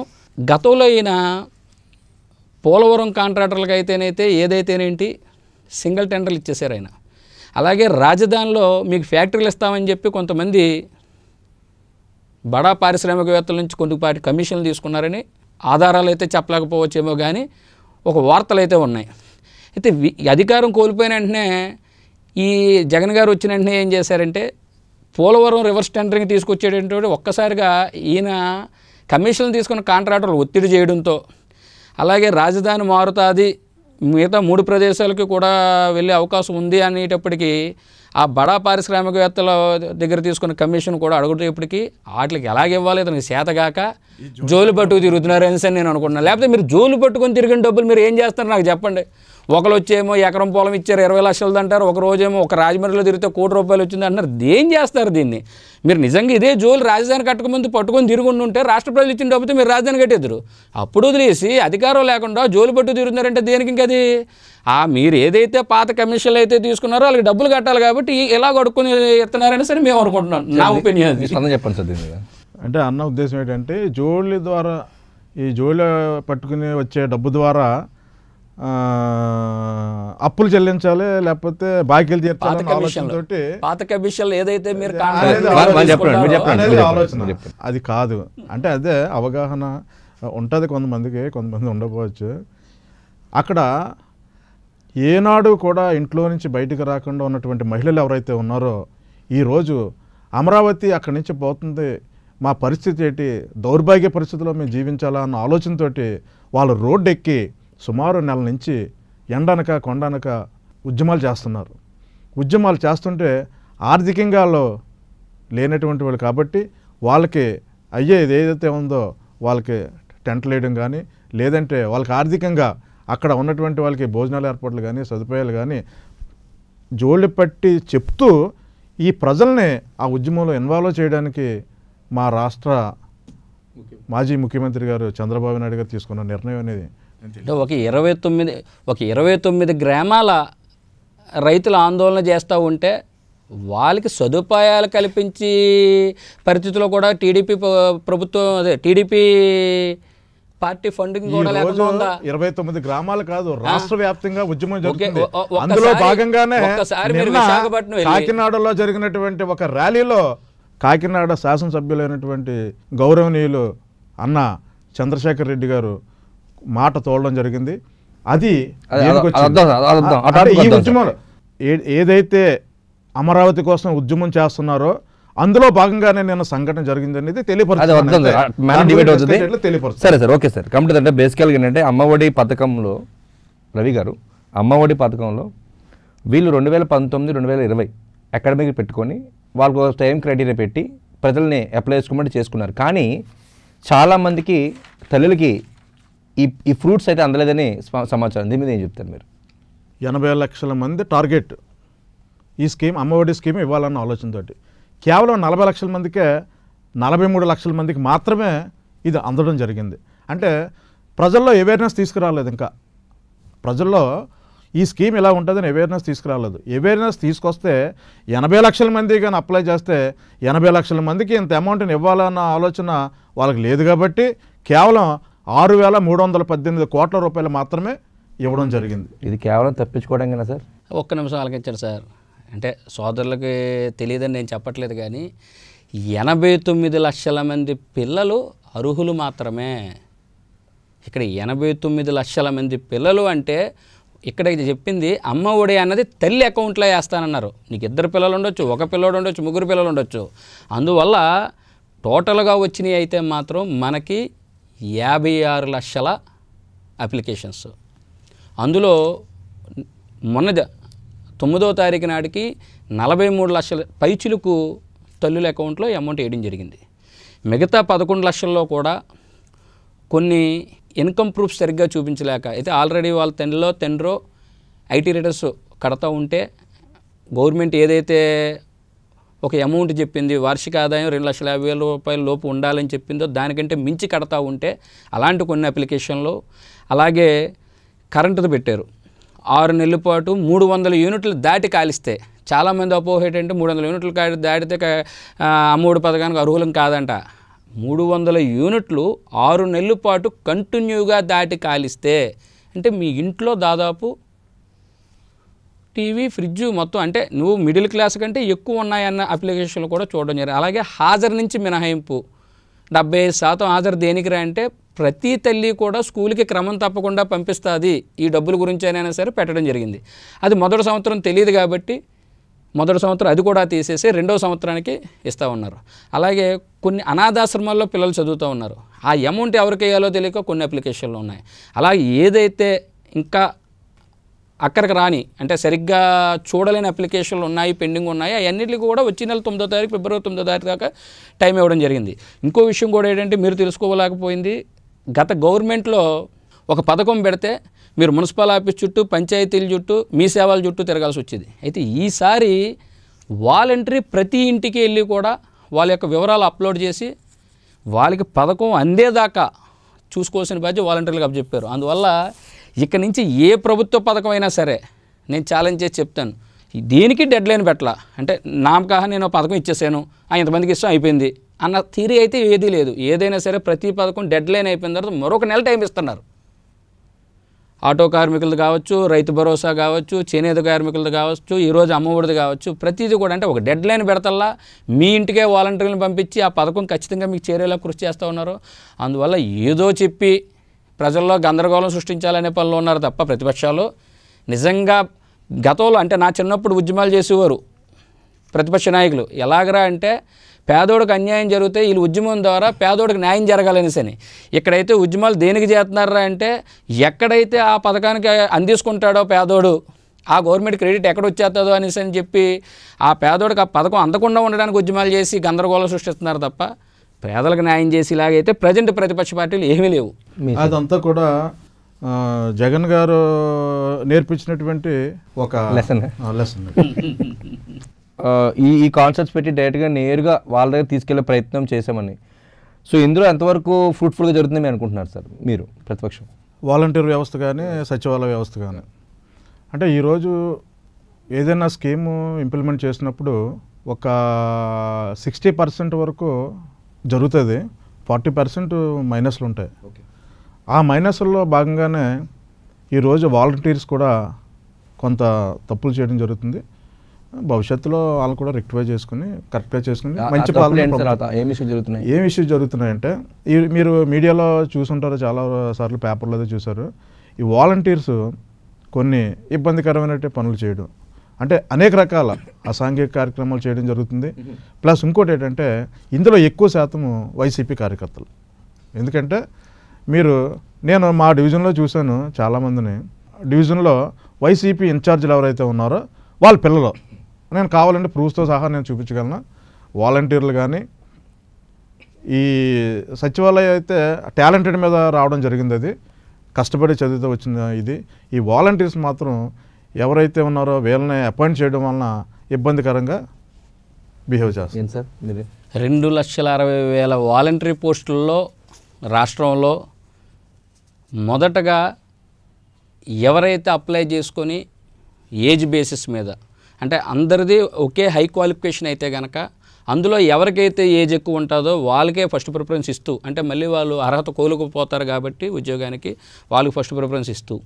గతంలో ఈయన పోలవరం కాంట్రాక్టర్లకు అయితేనైతే ఏదైతేనేంటి సింగిల్ టెండర్లు ఇచ్చేశారు ఆయన. అలాగే రాజధానిలో మీకు ఫ్యాక్టరీలు ఇస్తామని చెప్పి కొంతమంది బడా పారిశ్రామికవేత్తల నుంచి కొద్దిపాటి కమిషన్లు తీసుకున్నారని ఆధారాలు అయితే చెప్పలేకపోవచ్చేమో కానీ ఒక వార్తలు అయితే ఉన్నాయి. అయితే అధికారం కోల్పోయిన వెంటనే ఈ జగన్ గారు వచ్చిన వెంటనే ఏం చేశారంటే పోలవరం రివర్స్ టెండరింగ్ తీసుకొచ్చేటటువంటి ఒక్కసారిగా ఈయన కమిషన్లు తీసుకున్న కాంట్రాక్టర్లు ఒత్తిడి చేయడంతో, అలాగే రాజధాని మారుతుంది మిగతా మూడు ప్రదేశాలకు కూడా వెళ్ళే అవకాశం ఉంది అనేటప్పటికీ ఆ బడా పారిశ్రామికవేత్తల దగ్గర తీసుకున్న కమిషన్ కూడా అడుగుతేప్పటికీ వాటికి ఎలాగ ఇవ్వాలి అతనికి చేతగాక జోలు పట్టుకు తిరుగుతున్నారు అని నేను అనుకుంటున్నాను. లేకపోతే మీరు జోలు పట్టుకొని తిరిగిన డబ్బులు మీరు ఏం చేస్తారు నాకు చెప్పండి. ఒకరు వచ్చేమో ఎకరం పొలం ఇచ్చారు ఇరవై లక్షలది అంటారు, ఒక రోజేమో ఒక రాజమండ్రిలో తిరిగితే కోటి రూపాయలు వచ్చింది అంటారు. ఏం చేస్తారు దీన్ని? మీరు నిజంగా ఇదే జోలు రాజధాని కట్టకముందు పట్టుకొని తిరుగుండి ఉంటే రాష్ట్ర ప్రజలు ఇచ్చిన డబ్బుతో మీరు రాజధాని కట్టేద్దరు. అప్పుడు వదిలేసి అధికారం లేకుండా జోలు పట్టు తిరుగుతున్నారంటే దేనికి? ఇంక అది ఆ మీరు ఏదైతే పాత కమిషన్లు అయితే తీసుకున్నారో వాళ్ళకి డబ్బులు కట్టాలి కాబట్టి ఎలా కొడుకుని ఎత్తున్నారని సరే మేము అనుకుంటున్నాం. నా ఒపీనియన్ చెప్పండి సార్. దీని అంటే అన్న ఉద్దేశం ఏంటంటే జోళ్ళ ద్వారా ఈ జోళ్ళ పట్టుకుని వచ్చే డబ్బు ద్వారా అప్పులు చెల్లించాలి, లేకపోతే బాకీలు తీర్చాలి. పాత కమిషన్లు ఏదైతే మీరు ఆలోచన అది కాదు అంటే అదే అవగాహన ఉంటుంది కొంతమందికి, కొంతమంది ఉండకపోవచ్చు. అక్కడ ఏనాడు కూడా ఇంట్లో నుంచి బయటకు రాకుండా ఉన్నటువంటి మహిళలు ఎవరైతే ఉన్నారో ఈరోజు అమరావతి అక్కడి నుంచి పోతుంది, మా పరిస్థితి ఏంటి, దౌర్భాగ్య పరిస్థితిలో మేము జీవించాలా అన్న ఆలోచనతోటి వాళ్ళు రోడ్డు ఎక్కి సుమారు నెల నుంచి ఎండనక కొండనక ఉద్యమాలు చేస్తున్నారు. ఉద్యమాలు చేస్తుంటే ఆర్థికంగా లేనటువంటి వాళ్ళు కాబట్టి వాళ్ళకి అయ్యేది ఏదైతే ఉందో వాళ్ళకి టెంట్లు వేయడం కానీ, లేదంటే వాళ్ళకి ఆర్థికంగా అక్కడ ఉన్నటువంటి వాళ్ళకి భోజనాలు ఏర్పాట్లు కానీ సదుపాయాలు కానీ జోళ్ళు పట్టి చెప్తూ ఈ ప్రజల్ని ఆ ఉద్యమంలో ఇన్వాల్వ్ చేయడానికి మా రాష్ట్ర మాజీ ముఖ్యమంత్రి గారు చంద్రబాబు నాయుడు గారు తీసుకున్న నిర్ణయం అనేది ఒక ఇరవై తొమ్మిది ఒక ఇరవై తొమ్మిది గ్రామాల రైతులు ఆందోళన చేస్తూ ఉంటే వాళ్ళకి సదుపాయాలు కల్పించి పరిస్థితిలో కూడా టీడీపీ ప్రభుత్వం అదే టీడీపీ పార్టీ ఫండింగ్ కూడా లేకుండా ఉందా? ఇరవై తొమ్మిది గ్రామాలు కాదు, రాష్ట్ర వ్యాప్తంగా ఉద్యమం జరుగుతుంది. అందులో భాగంగానే కాకినాడలో జరిగినటువంటి ఒక ర్యాలీలో కాకినాడ శాసనసభ్యులైనటువంటి గౌరవనీయులు అన్న చంద్రశేఖర్ రెడ్డి గారు మాట తోడడం జరిగింది. అది ఈ ఉద్యమంలో ఏదైతే అమరావతి కోసం ఉద్యమం చేస్తున్నారో అందులో భాగంగానే నేను సంఘటన జరిగింది అనేది తెలియపరుస్తుంది. సరే సార్, ఓకే సార్. కంప్లీట్ అంటే బేసికల్గా ఏంటంటే అమ్మఒడి పథకంలో రవి గారు అమ్మఒడి పథకంలో వీళ్ళు రెండు వేల పంతొమ్మిది రెండు వేల ఇరవై అకాడమిక్ పెట్టుకొని వాళ్ళకు టైం క్రైటీరియా పెట్టి ప్రజల్ని అప్లై చేసుకోమని చేసుకున్నారు. కానీ చాలామందికి తల్లులకి ఈ ఈ ఫ్రూట్స్ అయితే అందలేదని సమాచారం. దీని మీద ఏం చెప్తారు మీరు? ఎనభై లక్షల మంది టార్గెట్ ఈ స్కీమ్ అమ్మఒడి స్కీమ్ ఇవ్వాలన్న ఆలోచనతోటి కేవలం నలభై లక్షల మందికే నలభై మూడు లక్షల మందికి మాత్రమే ఇది అందడం జరిగింది. అంటే ప్రజల్లో అవేర్నెస్ తీసుకురాలేదు, ఇంకా ప్రజల్లో ఈ స్కీమ్ ఇలా ఉంటుందని అవేర్నెస్ తీసుకురాలేదు. అవేర్నెస్ తీసుకొస్తే ఎనభై లక్షల మంది కానీ అప్లై చేస్తే ఎనభై లక్షల మందికి ఇంత అమౌంట్ని ఇవ్వాలన్న ఆలోచన వాళ్ళకి లేదు. కాబట్టి కేవలం ఆరు వేల మూడు వందల పద్దెనిమిది కోట్ల రూపాయలు మాత్రమే ఇవ్వడం జరిగింది. ఇది కేవలం తప్పించుకోవడం సార్. ఒక్క నిమిషం ఆలకించారు సార్. అంటే సోదరులకి తెలియదని నేను చెప్పట్లేదు, కానీ ఎనభై తొమ్మిది లక్షల మంది పిల్లలు అర్హులు మాత్రమే. ఇక్కడ ఎనభై తొమ్మిది లక్షల మంది పిల్లలు అంటే ఇక్కడ చెప్పింది అమ్మ ఒడి అన్నది తల్లి అకౌంట్లో వేస్తానన్నారు. నీకు ఇద్దరు పిల్లలు ఉండొచ్చు, ఒక పిల్లడు ఉండొచ్చు, ముగ్గురు పిల్లలు ఉండొచ్చు. అందువల్ల టోటల్గా వచ్చినాయి అయితే మాత్రం మనకి యాభై ఆరు లక్షల అప్లికేషన్స్. అందులో మొన్న తొమ్మిదో తారీఖు నాటికి నలభై మూడు లక్షల పైచులకు తల్లుల అకౌంట్లో అమౌంట్ వేయడం జరిగింది. మిగతా పదకొండు లక్షల్లో కూడా కొన్ని ఇన్కమ్ ప్రూఫ్ సరిగ్గా చూపించలేక అయితే ఆల్రెడీ వాళ్ళ తండ్రిలో తండ్రో ఐటీ రిటర్న్స్ కడతా ఉంటే గవర్నమెంట్ ఏదైతే ఒక అమౌంట్ చెప్పింది వార్షిక ఆదాయం రెండు లక్షల యాభై వేల రూపాయల లోపు ఉండాలని చెప్పిందో దానికంటే మించి కడతా ఉంటే అలాంటి కొన్ని అప్లికేషన్లో, అలాగే కరెంటుది పెట్టారు ఆరు నెలల పాటు మూడు వందల యూనిట్లు దాటి కాలిస్తే చాలామంది అపోహ ఏంటంటే మూడు వందల యూనిట్లు కాడి దాటితే అమ్మఒడి పథకానికి అర్హులం కాదంట. మూడు వందల యూనిట్లు ఆరు నెలల పాటు కంటిన్యూగా దాటి కాలిస్తే అంటే మీ ఇంట్లో దాదాపు టీవీ ఫ్రిడ్జ్ మొత్తం అంటే నువ్వు మిడిల్ క్లాస్ కంటే ఎక్కువ ఉన్నాయన్న అప్లికేషన్లు కూడా చూడడం జరిగింది. అలాగే హాజరు నుంచి మినహాయింపు డెబ్బై ఐదు శాతం హాజరు దేనికి రా అంటే ప్రతి తల్లి కూడా స్కూల్కి క్రమం తప్పకుండా పంపిస్తుంది. ఈ డబ్బుల గురించేనైనా సరే పెట్టడం జరిగింది. అది మొదటి సంవత్సరం తెలియదు కాబట్టి మొదటి సంవత్సరం అది కూడా తీసేసి రెండో సంవత్సరానికి ఇస్తూ ఉన్నారు. అలాగే కొన్ని అనాథాశ్రమాల్లో పిల్లలు చదువుతూ ఉన్నారు. ఆ అమౌంట్ ఎవరికి వేయాలో తెలియక కొన్ని అప్లికేషన్లు ఉన్నాయి. అలాగే ఏదైతే ఇంకా అక్కడికి రాని అంటే సరిగ్గా చూడలేని అప్లికేషన్లు ఉన్నాయి, పెండింగ్ ఉన్నాయి, అవన్నిటికి కూడా వచ్చిన నెల తొమ్మిదో తారీఖు ఫిబ్రవరి తొమ్మిదో తారీఖు దాకా టైం ఇవ్వడం జరిగింది. ఇంకో విషయం కూడా ఏంటంటే మీరు తెలుసుకోలేకపోయింది, గత గవర్నమెంట్లో ఒక పథకం పెడితే మీరు మున్సిపల్ ఆఫీస్ చుట్టూ, పంచాయతీల చుట్టూ, మీ సేవల చుట్టూ తిరగాల్సి వచ్చేది. అయితే ఈసారి వాలంటరీ ప్రతి ఇంటికి వెళ్ళి కూడా వాళ్ళ యొక్క వివరాలు అప్లోడ్ చేసి వాళ్ళకి పథకం అందేదాకా చూసుకోవాల్సిన బాధ్యత వాలంటీర్లకు అప్పచెప్పారు. అందువల్ల ఇక నుంచి ఏ ప్రభుత్వ పథకం అయినా సరే నేను ఛాలెంజ్ చేసి చెప్తాను, దేనికి డెడ్ లైన్ పెట్టాల. అంటే నామకాహ నేను పథకం ఇచ్చేసాను, ఇంతమందికి ఇష్టం అయిపోయింది అన్న థియరీ అయితే ఏదీ లేదు. ఏదైనా సరే ప్రతి పథకం డెడ్ లైన్ అయిపోయిన తర్వాత మరొక నెల టైం ఇస్తున్నారు. ఆటో కార్మికులది కావచ్చు, రైతు భరోసా కావచ్చు, చేనేత కార్మికులది కావచ్చు, ఈరోజు అమ్మఒడిది కావచ్చు, ప్రతిదీ కూడా అంటే ఒక డెడ్ లైన్ పెడతల్లా మీ ఇంటికే వాలంటీర్లను పంపించి ఆ పథకం ఖచ్చితంగా మీకు చేరేలా కృషి చేస్తూ ఉన్నారు. అందువల్ల ఏదో చెప్పి ప్రజల్లో గందరగోళం సృష్టించాలనే పనులు ఉన్నారు తప్ప ప్రతిపక్షాలు నిజంగా గతంలో అంటే నా చిన్నప్పుడు ఉద్యమాలు చేసేవారు ప్రతిపక్ష నాయకులు. ఎలాగరా అంటే పేదోడికి అన్యాయం జరిగితే వీళ్ళు ఉద్యమం ద్వారా పేదోడికి న్యాయం జరగాలని సని. ఇక్కడైతే ఉద్యమాలు దేనికి చేస్తున్నారా అంటే ఎక్కడైతే ఆ పథకానికి అందించుకుంటాడో పేదోడు ఆ గవర్నమెంట్ క్రెడిట్ ఎక్కడ వచ్చేస్తుందో అనేసి అని చెప్పి ఆ పేదోడికి ఆ పథకం అందకుండా ఉండడానికి ఉద్యమాలు చేసి గందరగోళం సృష్టిస్తున్నారు తప్ప పేదలకు న్యాయం చేసి ఇలాగైతే ప్రజెంట్ ప్రతిపక్ష పార్టీలు ఏమీ లేవు. అదంతా కూడా జగన్ గారు నేర్పించినటువంటి ఒక లెసన్ లెసన్ ఈ ఈ కాన్సెప్ట్స్ పెట్టి డైరెక్ట్గా నేరుగా వాళ్ళ దగ్గర తీసుకెళ్లే ప్రయత్నం చేసామని. సో ఇందులో ఎంతవరకు ఫ్రూట్ఫుల్గా జరుగుతుందని అనుకుంటున్నారు సార్ మీరు ప్రతిపక్షం? వాలంటీర్ వ్యవస్థ కానీ, సచివాలయ వ్యవస్థ కానీ అంటే ఈరోజు ఏదైనా స్కీము ఇంప్లిమెంట్ చేసినప్పుడు ఒక సిక్స్టీ పర్సెంట్ వరకు జరుగుతుంది, ఫార్టీ పర్సెంట్ మైనస్లు ఉంటాయి. ఆ మైనస్లో భాగంగానే ఈరోజు వాలంటీర్స్ కూడా కొంత తప్పులు చేయడం జరుగుతుంది. భవిష్యత్తులో వాళ్ళు కూడా రెక్టిఫై చేసుకుని కరెక్ట్గా చేసుకుని మంచి ఏం ఇష్యూ జరుగుతున్నాయంటే ఈ మీరు మీడియాలో చూసుంటారు, చాలా సార్లు పేపర్లో అయితే చూసారు, ఈ వాలంటీర్స్ కొన్ని ఇబ్బందికరమైన పనులు చేయడం అంటే అనేక రకాల అసాంఘిక కార్యక్రమాలు చేయడం జరుగుతుంది. ప్లస్ ఇంకోటి ఏంటంటే ఇందులో ఎక్కువ శాతము వైసీపీ కార్యకర్తలు. ఎందుకంటే మీరు నేను మా డివిజన్లో చూశాను చాలామందిని, డివిజన్లో వైసీపీ ఇన్ఛార్జీలు ఎవరైతే ఉన్నారో వాళ్ళ పిల్లలు, నేను కావాలంటే ప్రూఫ్తో సహా నేను చూపించగలను, వాలంటీర్లు కానీ ఈ సచివాలయం అయితే టాలెంటెడ్ మీద రావడం జరిగింది, అది కష్టపడి చదివితే వచ్చింది. ఇది ఈ వాలంటీర్స్ మాత్రం ఎవరైతే ఉన్నారో వీళ్ళని అపాయింట్ చేయడం వలన ఇబ్బందికరంగా బిహేవ్ చేస్తాను సార్. రెండు లక్షల అరవై వేల వాలంటరీ పోస్టుల్లో రాష్ట్రంలో మొదటగా ఎవరైతే అప్లై చేసుకొని ఏజ్ బేసిస్ మీద అంటే అందరిది ఒకే హై క్వాలిఫికేషన్ అయితే కనుక అందులో ఎవరికైతే ఏజ్ ఎక్కువ ఉంటుందో వాళ్ళకే ఫస్ట్ ప్రిఫరెన్స్ ఇస్తూ, అంటే మళ్ళీ వాళ్ళు అర్హత కోలుకుపోతారు కాబట్టి ఉద్యోగానికి వాళ్ళకి ఫస్ట్ ప్రిఫరెన్స్ ఇస్తూ,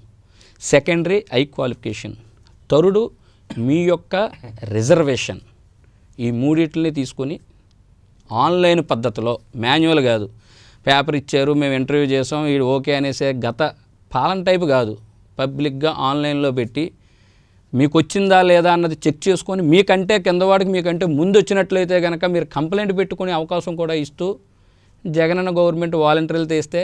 సెకండరీ హై క్వాలిఫికేషన్, థర్డు మీ యొక్క రిజర్వేషన్, ఈ మూడింటిని తీసుకొని ఆన్లైన్ పద్ధతిలో మాన్యువల్ కాదు పేపర్ ఇచ్చారు మేము ఇంటర్వ్యూ చేసాం వీడు ఓకే అనేసే గత పాలన టైపు కాదు, పబ్లిక్గా ఆన్లైన్లో పెట్టి మీకు వచ్చిందా లేదా అన్నది చెక్ చేసుకొని మీకంటే కిందవాడికి మీకంటే ముందు వచ్చినట్లయితే కనుక మీరు కంప్లైంట్ పెట్టుకునే అవకాశం కూడా ఇస్తూ జగనన్న గవర్నమెంట్ వాలంటీర్లు తీస్తే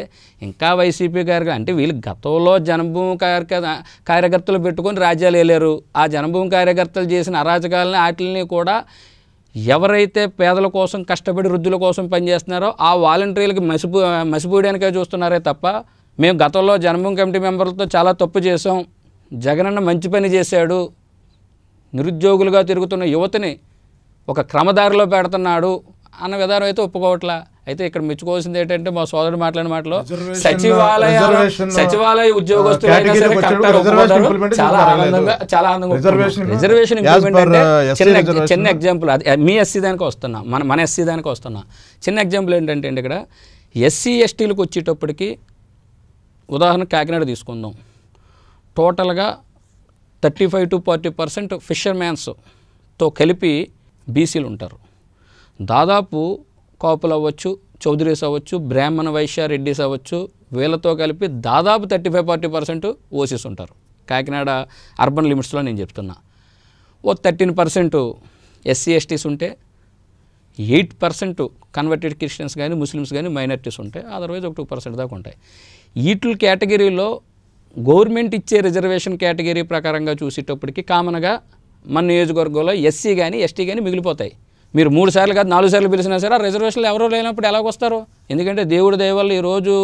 ఇంకా వైసీపీ కార్యకర్త అంటే వీళ్ళు గతంలో జనభూమి కార్యకర్త కార్యకర్తలు పెట్టుకొని రాజ్యాలు వెళ్ళారు. ఆ జనభూమి కార్యకర్తలు చేసిన అరాచకాలని వాటిని కూడా ఎవరైతే పేదల కోసం కష్టపడి వృద్ధుల కోసం పనిచేస్తున్నారో ఆ వాలంటీర్లకి మసిపో మసిపోయడానికే చూస్తున్నారే తప్ప మేము గతంలో జనభూమి కమిటీ మెంబర్లతో చాలా తప్పు చేసాం, జగనన్న మంచి పని చేశాడు, నిరుద్యోగులుగా తిరుగుతున్న యువతని ఒక క్రమదారిలో పెడుతున్నాడు అన్న విధానం అయితే ఒప్పుకోవట్లా. అయితే ఇక్కడ మెచ్చుకోవాల్సింది ఏంటంటే మా సోదరుడు మాట్లాడిన మాటలో సచివాలయ సచివాలయ ఉద్యోగస్తులు చాలా ఆనందంగా చాలా ఆనందంగా రిజర్వేషన్ ఇంప్లిమెంట్ చిన్న ఎగ్జాంపుల్ మీ ఎస్సీ దానికి వస్తున్నా మన మన ఎస్సీ దానికి వస్తున్నా చిన్న ఎగ్జాంపుల్ ఏంటంటే ఇక్కడ ఎస్సీ ఎస్టీలకు వచ్చేటప్పటికి ఉదాహరణ కాకినాడ తీసుకుందాం, టోటల్గా thirty five to forty percent ఫిషర్మ్యాన్స్తో కలిపి బీసీలు ఉంటారు, దాదాపు కాపులు అవ్వచ్చు, చౌదరీస్ అవ్వచ్చు, బ్రాహ్మణ వైశ్య రెడ్డిస్ అవ్వచ్చు, వీళ్ళతో కలిపి దాదాపు thirty five forty percent OCs ఉంటారు. కాకినాడ అర్బన్ లిమిట్స్లో నేను చెప్తున్నా. ఓ థర్టీన్ పర్సెంట్ ఎస్సీ ఎస్టీస్ ఉంటే, ఎయిట్ పర్సెంట్ కన్వర్టెడ్ క్రిస్టియన్స్ కానీ ముస్లిమ్స్ కానీ మైనారిటీస్ ఉంటాయి. అదర్వైజ్ ఒక టూ పర్సెంట్ దాకా ఉంటాయి. వీటి కేటగిరీలో గవర్నమెంట్ ఇచ్చే రిజర్వేషన్ కేటగిరీ ప్రకారంగా చూసేటప్పటికి కామన్గా మన నియోజకవర్గంలో ఎస్సీ కానీ ఎస్టీ కానీ మిగిలిపోతాయి. మీరు మూడు సార్లు కాదు నాలుగు సార్లు పిలిచినా సరే ఆ రిజర్వేషన్లు ఎవరో లేనప్పుడు ఎలాగొస్తారు? ఎందుకంటే దేవుడి దయ వల్ల ఈరోజు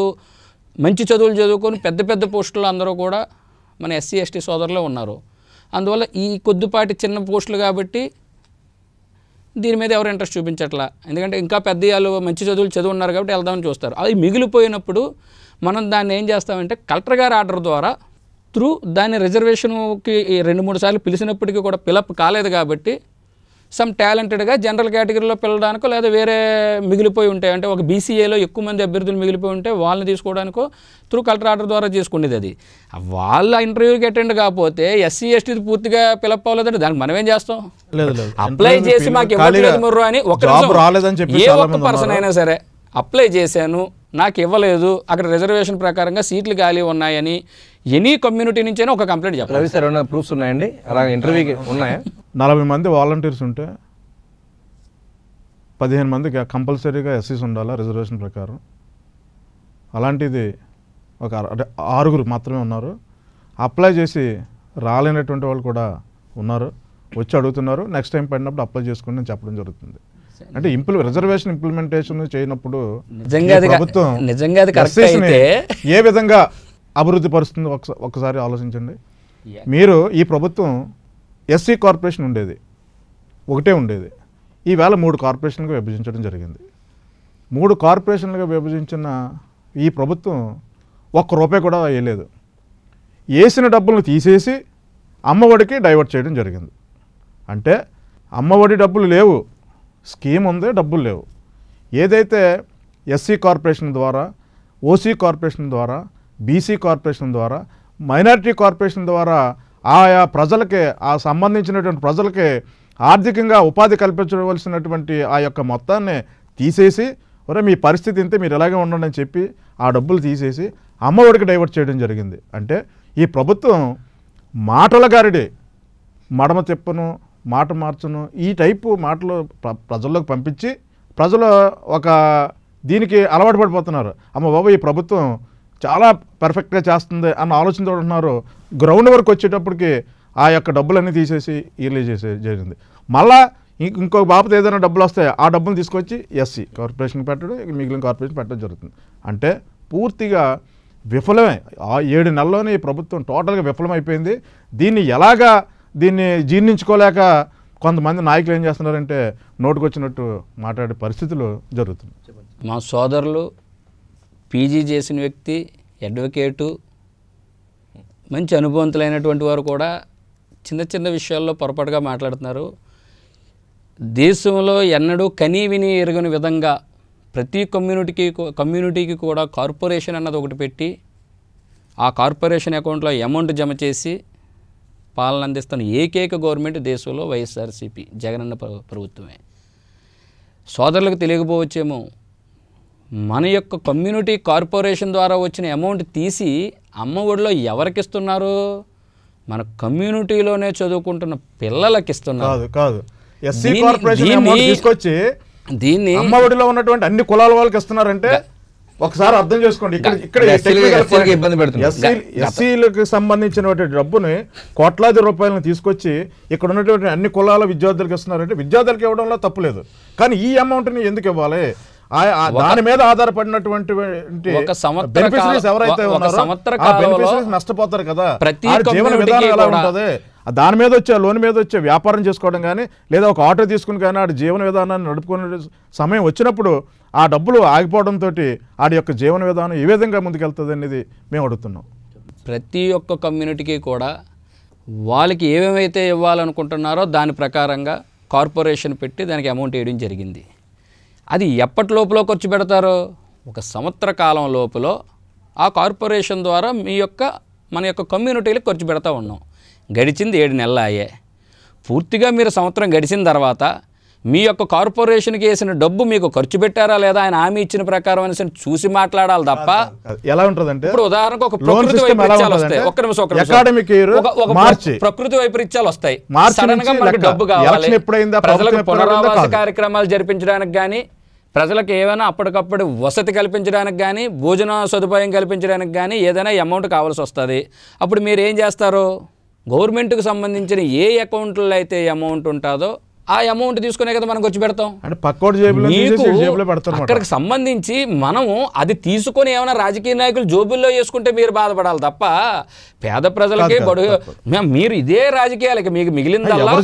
మంచి చదువులు చదువుకొని పెద్ద పెద్ద పోస్టులు అందరూ కూడా మన ఎస్సీ ఎస్టీ సోదరులే ఉన్నారు. అందువల్ల ఈ కొద్దిపాటి చిన్న పోస్టులు కాబట్టి దీని మీద ఎవరు ఇంట్రెస్ట్ చూపించట్లా. ఎందుకంటే ఇంకా పెద్ద వాళ్ళు మంచి చదువులు చదువు ఉన్నారు కాబట్టి వెళ్దామని చూస్తారు. అది మిగిలిపోయినప్పుడు మనం దాన్ని ఏం చేస్తామంటే కలెక్టర్ గారి ఆర్డర్ ద్వారా త్రూ దాని రిజర్వేషన్కి రెండు మూడు సార్లు పిలిచినప్పటికీ కూడా పిలప్ కాలేదు కాబట్టి సమ్ టాలెంటెడ్గా జనరల్ కేటగిరీలో పిలవడానికో లేదా వేరే మిగిలిపోయి ఉంటాయి అంటే ఒక బీసీఏలో ఎక్కువ మంది అభ్యర్థులు మిగిలిపోయి ఉంటే వాళ్ళని తీసుకోవడానికో త్రూ కలెక్టర్ ఆర్డర్ ద్వారా చేసుకునేది. అది వాళ్ళ ఇంటర్వ్యూకి అటెండ్ కాకపోతే ఎస్సీ ఎస్టీ పూర్తిగా పిలప్ అవ్వలేదంటే దానికి మనం ఏం చేస్తాం? అప్లై చేసి మాకు ఇవ్వలేదు ముర్రో అని ఒక ఏ ఒక్క పర్సన్ అయినా సరే అప్లై చేశాను నాకు ఇవ్వలేదు అక్కడ రిజర్వేషన్ ప్రకారంగా సీట్లు ఖాళీ ఉన్నాయని ఎనీ కమ్యూనిటీ నుంచి ఒక కంప్లైంట్ చెప్పాలి. ప్రూఫ్స్ ఉన్నాయండి అలా ఇంటర్వ్యూకి ఉన్నాయా? నలభై మంది వాలంటీర్స్ ఉంటే పదిహేను మందికి కంపల్సరీగా ఎస్సీస్ ఉండాలా రిజర్వేషన్ ప్రకారం. అలాంటిది ఒక ఆరుగురు మాత్రమే ఉన్నారు. అప్లై చేసి రాలేనటువంటి వాళ్ళు కూడా ఉన్నారు, వచ్చి అడుగుతున్నారు. నెక్స్ట్ టైం పడినప్పుడు అప్లై చేసుకుని నేను చెప్పడం జరుగుతుంది. అంటే ఇంప్లిమెంట్ రిజర్వేషన్ ఇంప్లిమెంటేషన్ చేయనప్పుడు ఏ విధంగా అభివృద్ధి పరుస్తుంది ఒకసారి ఆలోచించండి. మీరు ఈ ప్రభుత్వం ఎస్సీ కార్పొరేషన్ ఉండేది ఒకటే ఉండేది, ఈవేళ మూడు కార్పొరేషన్లుగా విభజించడం జరిగింది. మూడు కార్పొరేషన్లుగా విభజించిన ఈ ప్రభుత్వం ఒక్క రూపాయి కూడా వేయలేదు. వేసిన డబ్బులను తీసేసి అమ్మఒడికి డైవర్ట్ చేయడం జరిగింది. అంటే అమ్మఒడి డబ్బులు లేవు, స్కీమ్ ఉంది, డబ్బులు లేవు. ఏదైతే ఎస్సీ కార్పొరేషన్ ద్వారా, ఓసీ కార్పొరేషన్ ద్వారా, బీసీ కార్పొరేషన్ ద్వారా, మైనారిటీ కార్పొరేషన్ ద్వారా ఆయా ప్రజలకి ఆ సంబంధించినటువంటి ప్రజలకి ఆర్థికంగా ఉపాధి కల్పించవలసినటువంటి ఆ యొక్క మొత్తాన్ని తీసేసి ఒరే మీ పరిస్థితి ఇంతే మీరు ఇలాగే ఉండండి అని చెప్పి ఆ డబ్బులు తీసేసి అమ్మఒడికి డైవర్ట్ చేయడం జరిగింది. అంటే ఈ ప్రభుత్వం మాటల గారిడి, మడమ తిప్పను, మాట మార్చను, ఈ టైపు మాటలు ప్రజల్లోకి పంపించి ప్రజలు ఒక దీనికి అలవాటు పడిపోతున్నారు. అమ్మ బాబు ఈ ప్రభుత్వం చాలా పర్ఫెక్ట్గా చేస్తుంది అన్న ఆలోచనతో ఉన్నారు. గ్రౌండ్ వరకు వచ్చేటప్పటికి ఆ యొక్క డబ్బులన్నీ తీసేసి రిలీజ్ చేసే జరిగింది. మళ్ళీ ఇంకొక బాబుతో ఏదైనా డబ్బులు వస్తాయి, ఆ డబ్బులు తీసుకొచ్చి ఎస్సీ కార్పొరేషన్ పెట్టడం, మిగిలిన కార్పొరేషన్ పెట్టడం జరుగుతుంది. అంటే పూర్తిగా విఫలమే. ఆ ఏడు నెలల్లోనే ఈ ప్రభుత్వం టోటల్గా విఫలమైపోయింది. దీన్ని ఎలాగా దీన్ని జీర్ణించుకోలేక కొంతమంది నాయకులు ఏం చేస్తున్నారంటే నోటుకు వచ్చినట్టు మాట్లాడే పరిస్థితులు జరుగుతుంది. మా సోదరులు పీజీ చేసిన వ్యక్తి, అడ్వకేటు, మంచి అనుభవంతులైనటువంటి వారు కూడా చిన్న చిన్న విషయాల్లో పొరపాటుగా మాట్లాడుతున్నారు. దేశంలో ఎన్నడూ కనీ విని ఎరుగని విధంగా ప్రతి కమ్యూనిటీకి కమ్యూనిటీకి కూడా కార్పొరేషన్ అన్నది ఒకటి పెట్టి ఆ కార్పొరేషన్ అకౌంట్లో అమౌంట్ జమ చేసి పాలన అందిస్తున్న ఏకైక గవర్నమెంట్ దేశంలో వైఎస్ఆర్సీపీ జగనన్న ప్రభుత్వమే. సోదరులకు తెలియకపోవచ్చేమో, మన యొక్క కమ్యూనిటీ కార్పొరేషన్ ద్వారా వచ్చిన అమౌంట్ తీసి అమ్మఒడిలో ఎవరికి ఇస్తున్నారు? మన కమ్యూనిటీలోనే చదువుకుంటున్న పిల్లలకి ఇస్తున్నారు. కాదు ఎస్సీ కార్పొరేషన్ తీసుకొచ్చి దీన్ని అమ్మఒడిలో ఉన్నటువంటి అన్ని కులాల వాళ్ళకి ఇస్తున్నారంటే ఒకసారి అర్థం చేసుకోండి. ఎస్సీలకు సంబంధించినటువంటి డబ్బుని కోట్లాది రూపాయలను తీసుకొచ్చి ఇక్కడ ఉన్నటువంటి అన్ని కులాల విద్యార్థులకు ఇస్తున్నారంటే విద్యార్థులకు ఇవ్వడంలో తప్పులేదు, కానీ ఈ అమౌంట్ని ఎందుకు ఇవ్వాలి? దాని మీద ఆధారపడినటువంటి ఎవరైతే నష్టపోతారు కదా, జీవన విధానం ఎలా ఉంటుంది? దాని మీద వచ్చే లోన్ మీద వచ్చే వ్యాపారం చేసుకోవడం కానీ లేదా ఒక ఆటో తీసుకుని కానీ ఆడి జీవన విధానాన్ని నడుపుకునే సమయం వచ్చినప్పుడు ఆ డబ్బులు ఆగిపోవడంతో ఆడి యొక్క జీవన విధానం ఏ విధంగా ముందుకెళ్తుంది అనేది మేము అడుగుతున్నాం. ప్రతి ఒక్క కమ్యూనిటీకి కూడా వాళ్ళకి ఏమేమైతే ఇవ్వాలనుకుంటున్నారో దాని ప్రకారంగా కార్పొరేషన్ పెట్టి దానికి అమౌంట్ వేయడం జరిగింది. అది ఎప్పటి లోపల ఖర్చు పెడతారో ఒక సంవత్సర కాలం లోపల ఆ కార్పొరేషన్ ద్వారా మీ యొక్క మన యొక్క కమ్యూనిటీలకు ఖర్చు పెడతా ఉన్నాం. గడిచింది ఏడు నెలలు అయ్యే పూర్తిగా మీరు సంవత్సరం గడిచిన తర్వాత మీ యొక్క కార్పొరేషన్కి వేసిన డబ్బు మీకు ఖర్చు పెట్టారా లేదా ఆయన హామీ ఇచ్చిన ప్రకారం అనేసి చూసి మాట్లాడాలి తప్ప ఎలా ఉంటుందంటే ఇప్పుడు ఉదాహరణకు ఒక ప్రకృతి వైపరీత్యాలు వస్తాయి ఒక్క నిమిషం ఒక అకాడమిక్ ఇయర్ మార్చి ప్రకృతి వైపరీత్యాలు వస్తాయి సడన్ గా మనకు డబ్బు కావాలి ప్రజలకు పునరావాస కార్యక్రమాలు జరిపించడానికి కానీ ప్రజలకు ఏమైనా అప్పటికప్పుడు వసతి కల్పించడానికి కానీ భోజన సదుపాయం కల్పించడానికి కానీ ఏదైనా అమౌంట్ కావాల్సి వస్తుంది. అప్పుడు మీరు ఏం చేస్తారు? గవర్నమెంట్కి సంబంధించిన ఏ అకౌంట్లో అయితే అమౌంట్ ఉంటుందో ఆ అమౌంట్ తీసుకునే కదా మనం ఖర్చు పెడతాం. అక్కడికి సంబంధించి మనము అది తీసుకొని ఏమైనా రాజకీయ నాయకులు జోబుల్లో వేసుకుంటే మీరు బాధపడాలి తప్ప పేద ప్రజలకే బడు మీరు ఇదే రాజకీయాలకి మీకు మిగిలిందల్లా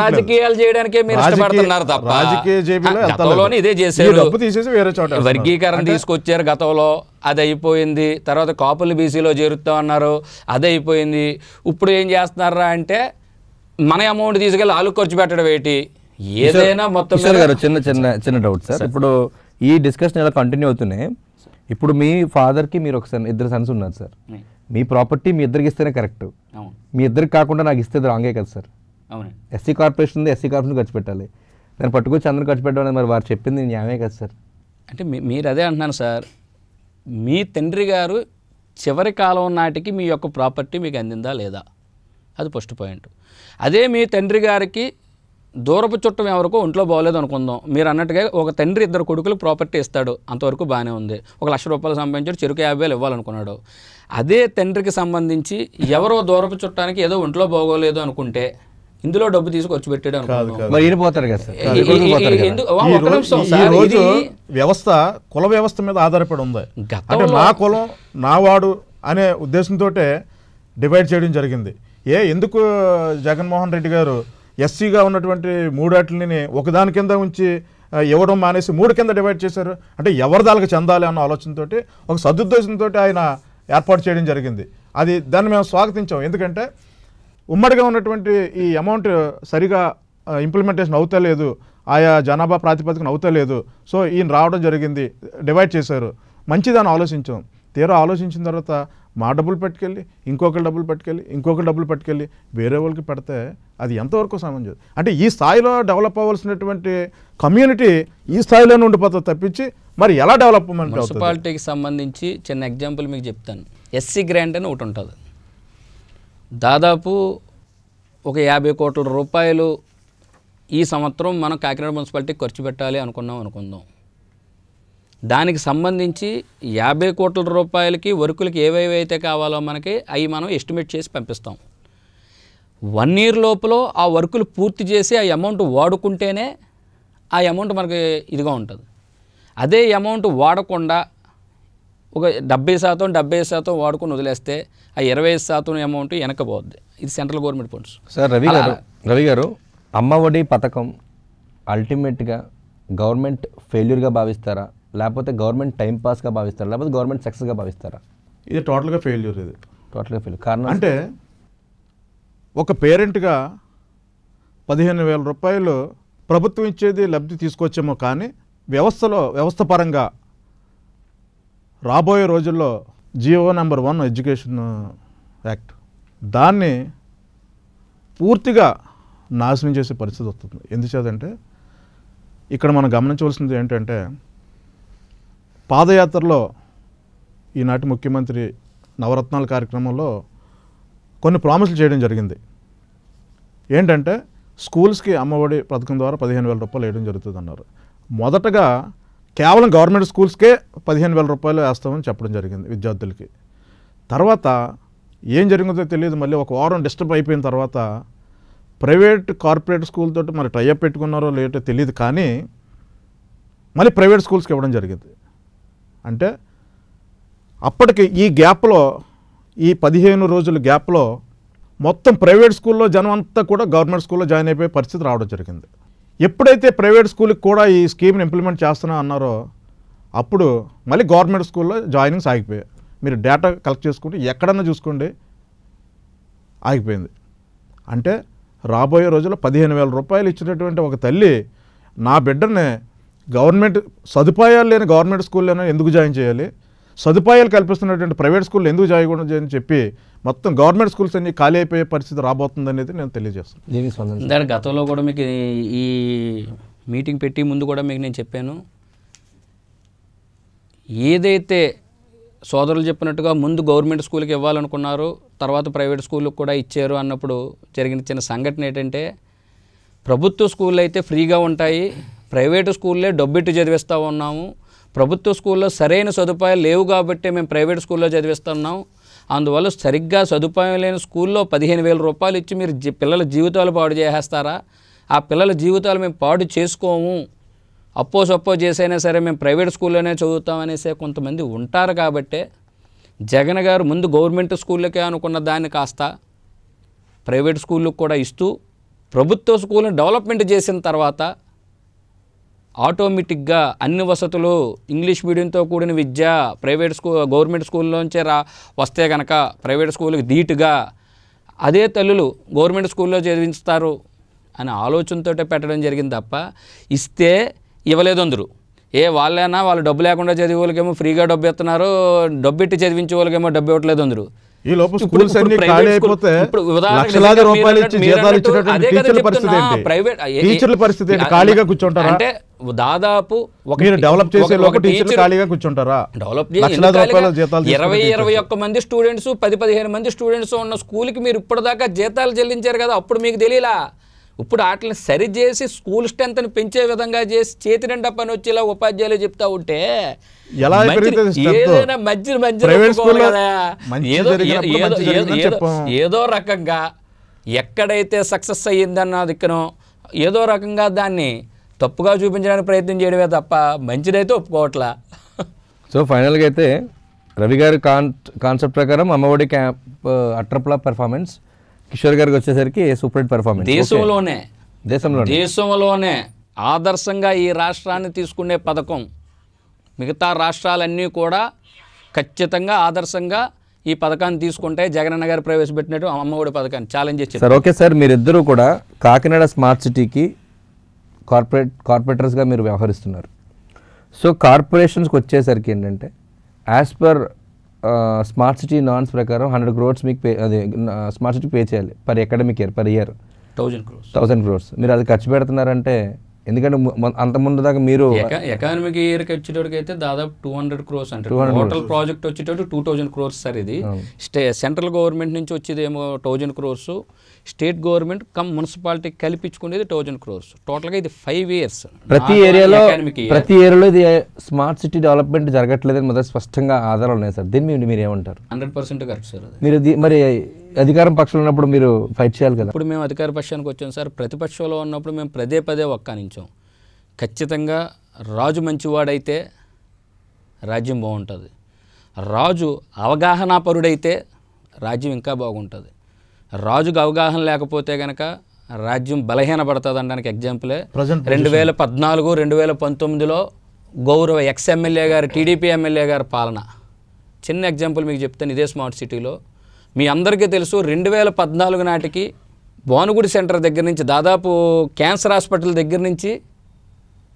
రాజకీయాలు చేయడానికే మీరు ఇష్టపడుతున్నారు తప్ప గతంలోనే ఇదే చేసేది వర్గీకరణ తీసుకొచ్చారు గతంలో అది అయిపోయింది. తర్వాత కాపులు బీసీలో చేరుతామన్నారు అది అయిపోయింది. ఇప్పుడు ఏం చేస్తున్నారా అంటే మన అమౌంట్ తీసుకెళ్ళి ఆలు ఖర్చు పెట్టడం ఏంటి ఏదైనా మొత్తం. చిన్న చిన్న చిన్న డౌట్ సార్, ఇప్పుడు ఈ డిస్కషన్ ఇలా కంటిన్యూ అవుతున్నాయి. ఇప్పుడు మీ ఫాదర్కి మీరు ఒక సన్ ఇద్దరు సన్స్ ఉన్నారు సార్, మీ ప్రాపర్టీ మీ ఇద్దరికి ఇస్తేనే కరెక్ట్, మీ ఇద్దరికి కాకుండా నాకు ఇస్తే రాంగే కదా సార్. ఎస్సీ కార్పొరేషన్ ఉంది, ఎస్సీ కార్పొరేషన్ ఖర్చు పెట్టాలి, దాన్ని పట్టుకొచ్చి అందరూ ఖర్చు పెట్టడం మరి వారు చెప్పింది న్యాయమే కదా సార్. అంటే మీరు అదే అంటున్నాను సార్, మీ తండ్రి గారు చివరి కాలం నాటికి మీ యొక్క ప్రాపర్టీ మీకు అందిందా లేదా, అది ఫస్ట్ పాయింట్. అదే మీ తండ్రి గారికి దూరపు చుట్టం ఎవరికో ఒంట్లో బాగోలేదు అనుకుందాం, మీరు అన్నట్టుగా ఒక తండ్రి ఇద్దరు కొడుకులు ప్రాపర్టీ ఇస్తాడు, అంతవరకు బాగానే ఉంది. ఒక లక్ష రూపాయలు సంపాదించాడు, చెరుకు యాభై వేలు ఇవ్వాలనుకున్నాడు. అదే తండ్రికి సంబంధించి ఎవరో దూరపు చుట్టానికి ఏదో ఒంట్లో బాగోలేదు అనుకుంటే ఇందులో డబ్బు తీసుకు ఖర్చు పెట్టాడు అనుకుంటున్నాడు. వ్యవస్థ కుల వ్యవస్థ మీద ఆధారపడి ఉంది. నా కులం నా వాడు అనే ఉద్దేశంతో డివైడ్ చేయడం జరిగింది. ఏ ఎందుకు జగన్మోహన్ రెడ్డి గారు ఎస్సీగా ఉన్నటువంటి మూడాటిని ఒకదాని కింద ఉంచి ఇవ్వడం మానేసి మూడు కింద డివైడ్ చేశారు అంటే ఎవరిదాలకు చెందాలి అన్న ఆలోచనతోటి ఒక సదుద్దేశంతో ఆయన ఏర్పాటు చేయడం జరిగింది. అది దాన్ని మేము స్వాగతించాం. ఎందుకంటే ఉమ్మడిగా ఉన్నటువంటి ఈ అమౌంట్ సరిగా ఇంప్లిమెంటేషన్ అవుతలేదు, ఆయా జనాభా ప్రాతిపదికన అవుతలేదు. సో ఈయన రావడం జరిగింది, డివైడ్ చేశారు, మంచిదని ఆలోచించాం. తీరా ఆలోచించిన తర్వాత మా డబ్బులు పట్టుకెళ్ళి ఇంకొకరి డబ్బులు పట్టుకెళ్ళి ఇంకొకరి డబ్బులు పట్టుకెళ్ళి వేరే వాళ్ళకి పెడితే అది ఎంతవరకు సమంజసం? అంటే ఈ స్థాయిలో డెవలప్ అవ్వాల్సినటువంటి కమ్యూనిటీ ఈ స్థాయిలోనే ఉండిపోతుంది తప్పించి మరి ఎలా డెవలప్ అవ్వాలి? మున్సిపాలిటీకి సంబంధించి చిన్న ఎగ్జాంపుల్ మీకు చెప్తాను. ఎస్సీ గ్రాంట్ అని ఒకటి ఉంటుంది, దాదాపు ఒక యాభై కోట్ల రూపాయలు ఈ సంవత్సరం మనం కాకినాడ మున్సిపాలిటీకి ఖర్చు పెట్టాలి అనుకున్నాం అనుకుందాం. దానికి సంబంధించి యాభై కోట్ల రూపాయలకి వర్కులకి ఏవేవి అయితే కావాలో మనకి అవి మనం ఎస్టిమేట్ చేసి పంపిస్తాం. వన్ ఇయర్ లోపల ఆ వర్కులు పూర్తి చేసి ఆ అమౌంట్ వాడుకుంటేనే ఆ అమౌంట్ మనకి ఇదిగా ఉంటుంది. అదే అమౌంట్ వాడకుండా ఒక డెబ్బై శాతం డెబ్బై శాతం వాడుకొని వదిలేస్తే ఆ ఇరవై ఐదు శాతం అమౌంట్ వెనకపోద్ది. ఇది central government funds. Sir Ravi garu Ravi గారు అమ్మఒడి పథకం అల్టిమేట్గా గవర్నమెంట్ ఫెయిల్యూర్గా భావిస్తారా, లేకపోతే గవర్నమెంట్ టైం పాస్గా భావిస్తారా, లేకపోతే గవర్నమెంట్ సక్సెస్గా భావిస్తారా? ఇది టోటల్గా ఫెయిల్యూర్. ఇది టోటల్గా ఫెయిల్యూర్ కారణం అంటే ఒక పేరెంట్గా పదిహేను వేల రూపాయలు ప్రభుత్వం ఇచ్చేది లబ్ధి తీసుకొచ్చామో కానీ వ్యవస్థలో వ్యవస్థ పరంగా రాబోయే రోజుల్లో Jio number one education act దాన్ని పూర్తిగా నాశనం చేసే పరిస్థితి వస్తుంది. ఎందుచేతంటే ఇక్కడ మనం గమనించవలసింది ఏంటంటే పాదయాత్రలో ఈనాటి ముఖ్యమంత్రి నవరత్నాల కార్యక్రమంలో కొన్ని ప్రామిసులు చేయడం జరిగింది. ఏంటంటే స్కూల్స్కి అమ్మఒడి పథకం ద్వారా పదిహేను వేల రూపాయలు వేయడం జరుగుతుంది అన్నారు. మొదటగా కేవలం గవర్నమెంట్ స్కూల్స్కే పదిహేను వేల రూపాయలు వేస్తామని చెప్పడం జరిగింది విద్యార్థులకి. తర్వాత ఏం జరిగిందో తెలియదు, మళ్ళీ ఒక వారం డిస్టర్బ్ అయిపోయిన తర్వాత ప్రైవేట్ కార్పొరేట్ స్కూల్తో మరి టైఅప్ పెట్టుకున్నారో లేటో తెలియదు కానీ మళ్ళీ ప్రైవేట్ స్కూల్స్కి ఇవ్వడం జరిగింది. అంటే అప్పటికి ఈ గ్యాప్లో ఈ పదిహేను రోజుల గ్యాప్లో మొత్తం ప్రైవేట్ స్కూల్లో జనం అంతా కూడా గవర్నమెంట్ స్కూల్లో జాయిన్ అయిపోయే పరిస్థితి రావడం జరిగింది. ఎప్పుడైతే ప్రైవేట్ స్కూల్కి కూడా ఈ స్కీమ్ని ఇంప్లిమెంట్ చేస్తున్నా అన్నారో అప్పుడు మళ్ళీ గవర్నమెంట్ స్కూల్లో జాయినింగ్స్ ఆగిపోయాయి. మీరు డేటా కలెక్ట్ చేసుకుంటే ఎక్కడన్నా చూసుకోండి ఆగిపోయింది. అంటే రాబోయే రోజుల్లో పదిహేను వేల రూపాయలు ఇచ్చినటువంటి ఒక తల్లి నా బిడ్డనే గవర్నమెంట్ సదుపాయాలు లేని గవర్నమెంట్ స్కూల్లోనే ఎందుకు జాయిన్ చేయాలి? సదుపాయాలు కల్పిస్తున్నటువంటి ప్రైవేట్ స్కూళ్ళు ఎందుకు చేయకూడదు అని చెప్పి మొత్తం గవర్నమెంట్ స్కూల్స్ అన్ని ఖాళీ అయిపోయే పరిస్థితి రాబోతుంది అనేది నేను తెలియజేస్తాను. గతంలో కూడా మీకు ఈ మీటింగ్ పెట్టి ముందు కూడా మీకు నేను చెప్పాను, ఏదైతే సోదరులు చెప్పినట్టుగా ముందు గవర్నమెంట్ స్కూల్కి ఇవ్వాలనుకున్నారు, తర్వాత ప్రైవేట్ స్కూల్కి కూడా ఇచ్చారు అన్నప్పుడు జరిగిన చిన్న సంఘటన ఏంటంటే, ప్రభుత్వ స్కూళ్ళు అయితే ఫ్రీగా ఉంటాయి, ప్రైవేటు స్కూళ్ళే డబ్బెట్టు చదివిస్తూ ఉన్నాము, ప్రభుత్వ స్కూల్లో సరైన సదుపాయాలు లేవు కాబట్టి మేము ప్రైవేట్ స్కూల్లో చదివిస్తున్నాం, అందువల్ల సరిగ్గా సదుపాయం లేని స్కూల్లో పదిహేను వేల రూపాయలు ఇచ్చి మీరు పిల్లల జీవితాలు పాడు చేసేస్తారా, ఆ పిల్లల జీవితాలు మేము పాడు చేసుకోము, అప్పో సప్పో చేసైనా సరే మేము ప్రైవేట్ స్కూల్లోనే చదువుతామనేసే కొంతమంది ఉంటారు. కాబట్టే జగన్ గారు ముందు గవర్నమెంట్ స్కూళ్ళకే అనుకున్న దాన్ని కాస్త ప్రైవేట్ స్కూళ్ళకు కూడా ఇస్తూ ప్రభుత్వ స్కూల్ని డెవలప్మెంట్ చేసిన తర్వాత ఆటోమేటిక్గా అన్ని వసతులు ఇంగ్లీష్ మీడియంతో కూడిన విద్య ప్రైవేట్ స్కూల్ గవర్నమెంట్ స్కూల్లోంచే రా వస్తే కనుక ప్రైవేట్ స్కూల్కి ధీటుగా అదే తల్లులు గవర్నమెంట్ స్కూల్లో చదివిస్తారు అనే ఆలోచనతో పెట్టడం జరిగింది తప్ప ఇస్తే ఇవ్వలేదు అందరూ. ఏ వాళ్ళైనా వాళ్ళు డబ్బు లేకుండా చదివే వాళ్ళకేమో ఫ్రీగా డబ్బు ఇస్తున్నారు, డబ్బు ఇట్టి చదివించే వాళ్ళకేమో డబ్బు ఇవ్వట్లేదు అందరూ. ఈ లోపల స్కూల్స్ అన్ని ఖాళీ అయిపోతే లక్షలాది రూపాయలు ఇచ్చి జీతాలు ఇచ్చినటువంటి టీచర్ల పరిస్థితి ఏంటి? ప్రైవేట్ టీచర్ల పరిస్థితి ఏంటి? ఖాళీగా కూర్చుంటారా? అంటే దాదాపు ఒక డెవలప్ చేసే లోపల టీచర్లు ఖాళీగా కూర్చుంటారా? డెవలప్ లక్షలాది రూపాయల జీతాలు ఇరవై ఇరవై ఒక్క మంది స్టూడెంట్స్ పది పదిహేను మంది స్టూడెంట్స్ ఉన్న స్కూల్కి మీరు ఇప్పటిదాకా జీతాలు చెల్లించారు కదా, అప్పుడు మీకు తెలియలా. ఇప్పుడు వాటిని సరిచేసి స్కూల్ స్ట్రెంత్ని పెంచే విధంగా చేసి చేతి నిండా పని వచ్చేలా ఉపాధ్యాయులు చెప్తా ఉంటే ఏదైనా మధ్య మధ్య ఏదో రకంగా ఎక్కడైతే సక్సెస్ అయ్యిందన్న దిక్కును ఏదో రకంగా దాన్ని తప్పుగా చూపించడానికి ప్రయత్నం చేయడమే తప్ప మంచిదైతే ఒప్పుకోవట్లా. సో ఫైనల్గా అయితే రవి గారి కాన్ కాన్సెప్ట్ ప్రకారం అమ్మఒడి క్యాంప్ అట్రప్లా పర్ఫార్మెన్స్, కిషోర్ గారికి వచ్చేసరికి సూపర్ హిట్ పర్ఫార్మెన్స్. దేశంలోనే దేశంలో దేశంలోనే ఆదర్శంగా ఈ రాష్ట్రాన్ని తీసుకునే పథకం, మిగతా రాష్ట్రాలన్నీ కూడా ఖచ్చితంగా ఆదర్శంగా ఈ పథకాన్ని తీసుకుంటాయి. జగనన్న గారు ప్రవేశపెట్టినట్టు అమ్మఒడి పథకాన్ని ఛాలెంజ్ చేశారు. సార్ ఓకే సార్, మీరిద్దరూ కూడా కాకినాడ స్మార్ట్ సిటీకి కార్పొరేట్ కార్పొరేటర్స్గా మీరు వ్యవహరిస్తున్నారు. సో కార్పొరేషన్స్కి వచ్చేసరికి ఏంటంటే as per smart city naans ప్రకారం హండ్రెడ్ క్రోర్స్ మీకు పే అది స్మార్ట్ సిటీ పే చేయాలి per academic year per year thousand crores thousand crores మీరు అది ఖర్చు పెడుతున్నారంటే, ఎందుకంటే అంత ముందు దాకా మీరు అకాడమిక్ ఇయర్కి వచ్చేటోడికైతే దాదాపు టూ హండ్రెడ్ క్రోర్స్ అంటే టోటల్ ప్రాజెక్ట్ వచ్చేటోటి టూ థౌజండ్ క్రోర్స్ సార్. ఇది స్టే సెంట్రల్ గవర్నమెంట్ నుంచి వచ్చేది ఏమో thousand crores, state government cum municipality కల్పించుకునేది థౌజండ్ క్రోర్స్, టోటల్గా ఇది ఫైవ్ ఇయర్స్. ప్రతి ఏరియాలో ప్రతి ఏరియాలో ఇది స్మార్ట్ సిటీ డెవలప్మెంట్ జరగట్లేదని మొదటి స్పష్టంగా ఆధారాలు ఉన్నాయి సార్. దీన్ని మీరు మీరు ఏమంటారు? Hundred percent correct sir. మీరు మరి అధికారం పక్షంలో ఉన్నప్పుడు మీరు ఫైట్ చేయాలి కదా. ఇప్పుడు మేము అధికార పక్షానికి వచ్చాం సార్, ప్రతిపక్షంలో ఉన్నప్పుడు మేము పదే పదే ఒక్కనించాం, ఖచ్చితంగా రాజు మంచివాడైతే రాజ్యం బాగుంటుంది, రాజు అవగాహనాపరుడైతే రాజ్యం ఇంకా బాగుంటుంది, రాజుకు అవగాహన లేకపోతే కనుక రాజ్యం బలహీనపడుతుంది అనడానికి ఎగ్జాంపులే రెండు వేల పద్నాలుగు రెండు వేల పంతొమ్మిదిలో గౌరవ ఎక్స్ ఎమ్మెల్యే గారు టీడీపీ ఎమ్మెల్యే గారి పాలన. చిన్న ఎగ్జాంపుల్ మీకు చెప్తాను, ఇదే స్మార్ట్ సిటీలో మీ అందరికీ తెలుసు రెండు వేల పద్నాలుగు నాటికి భానుగుడి సెంటర్ దగ్గర నుంచి దాదాపు క్యాన్సర్ హాస్పిటల్ దగ్గర నుంచి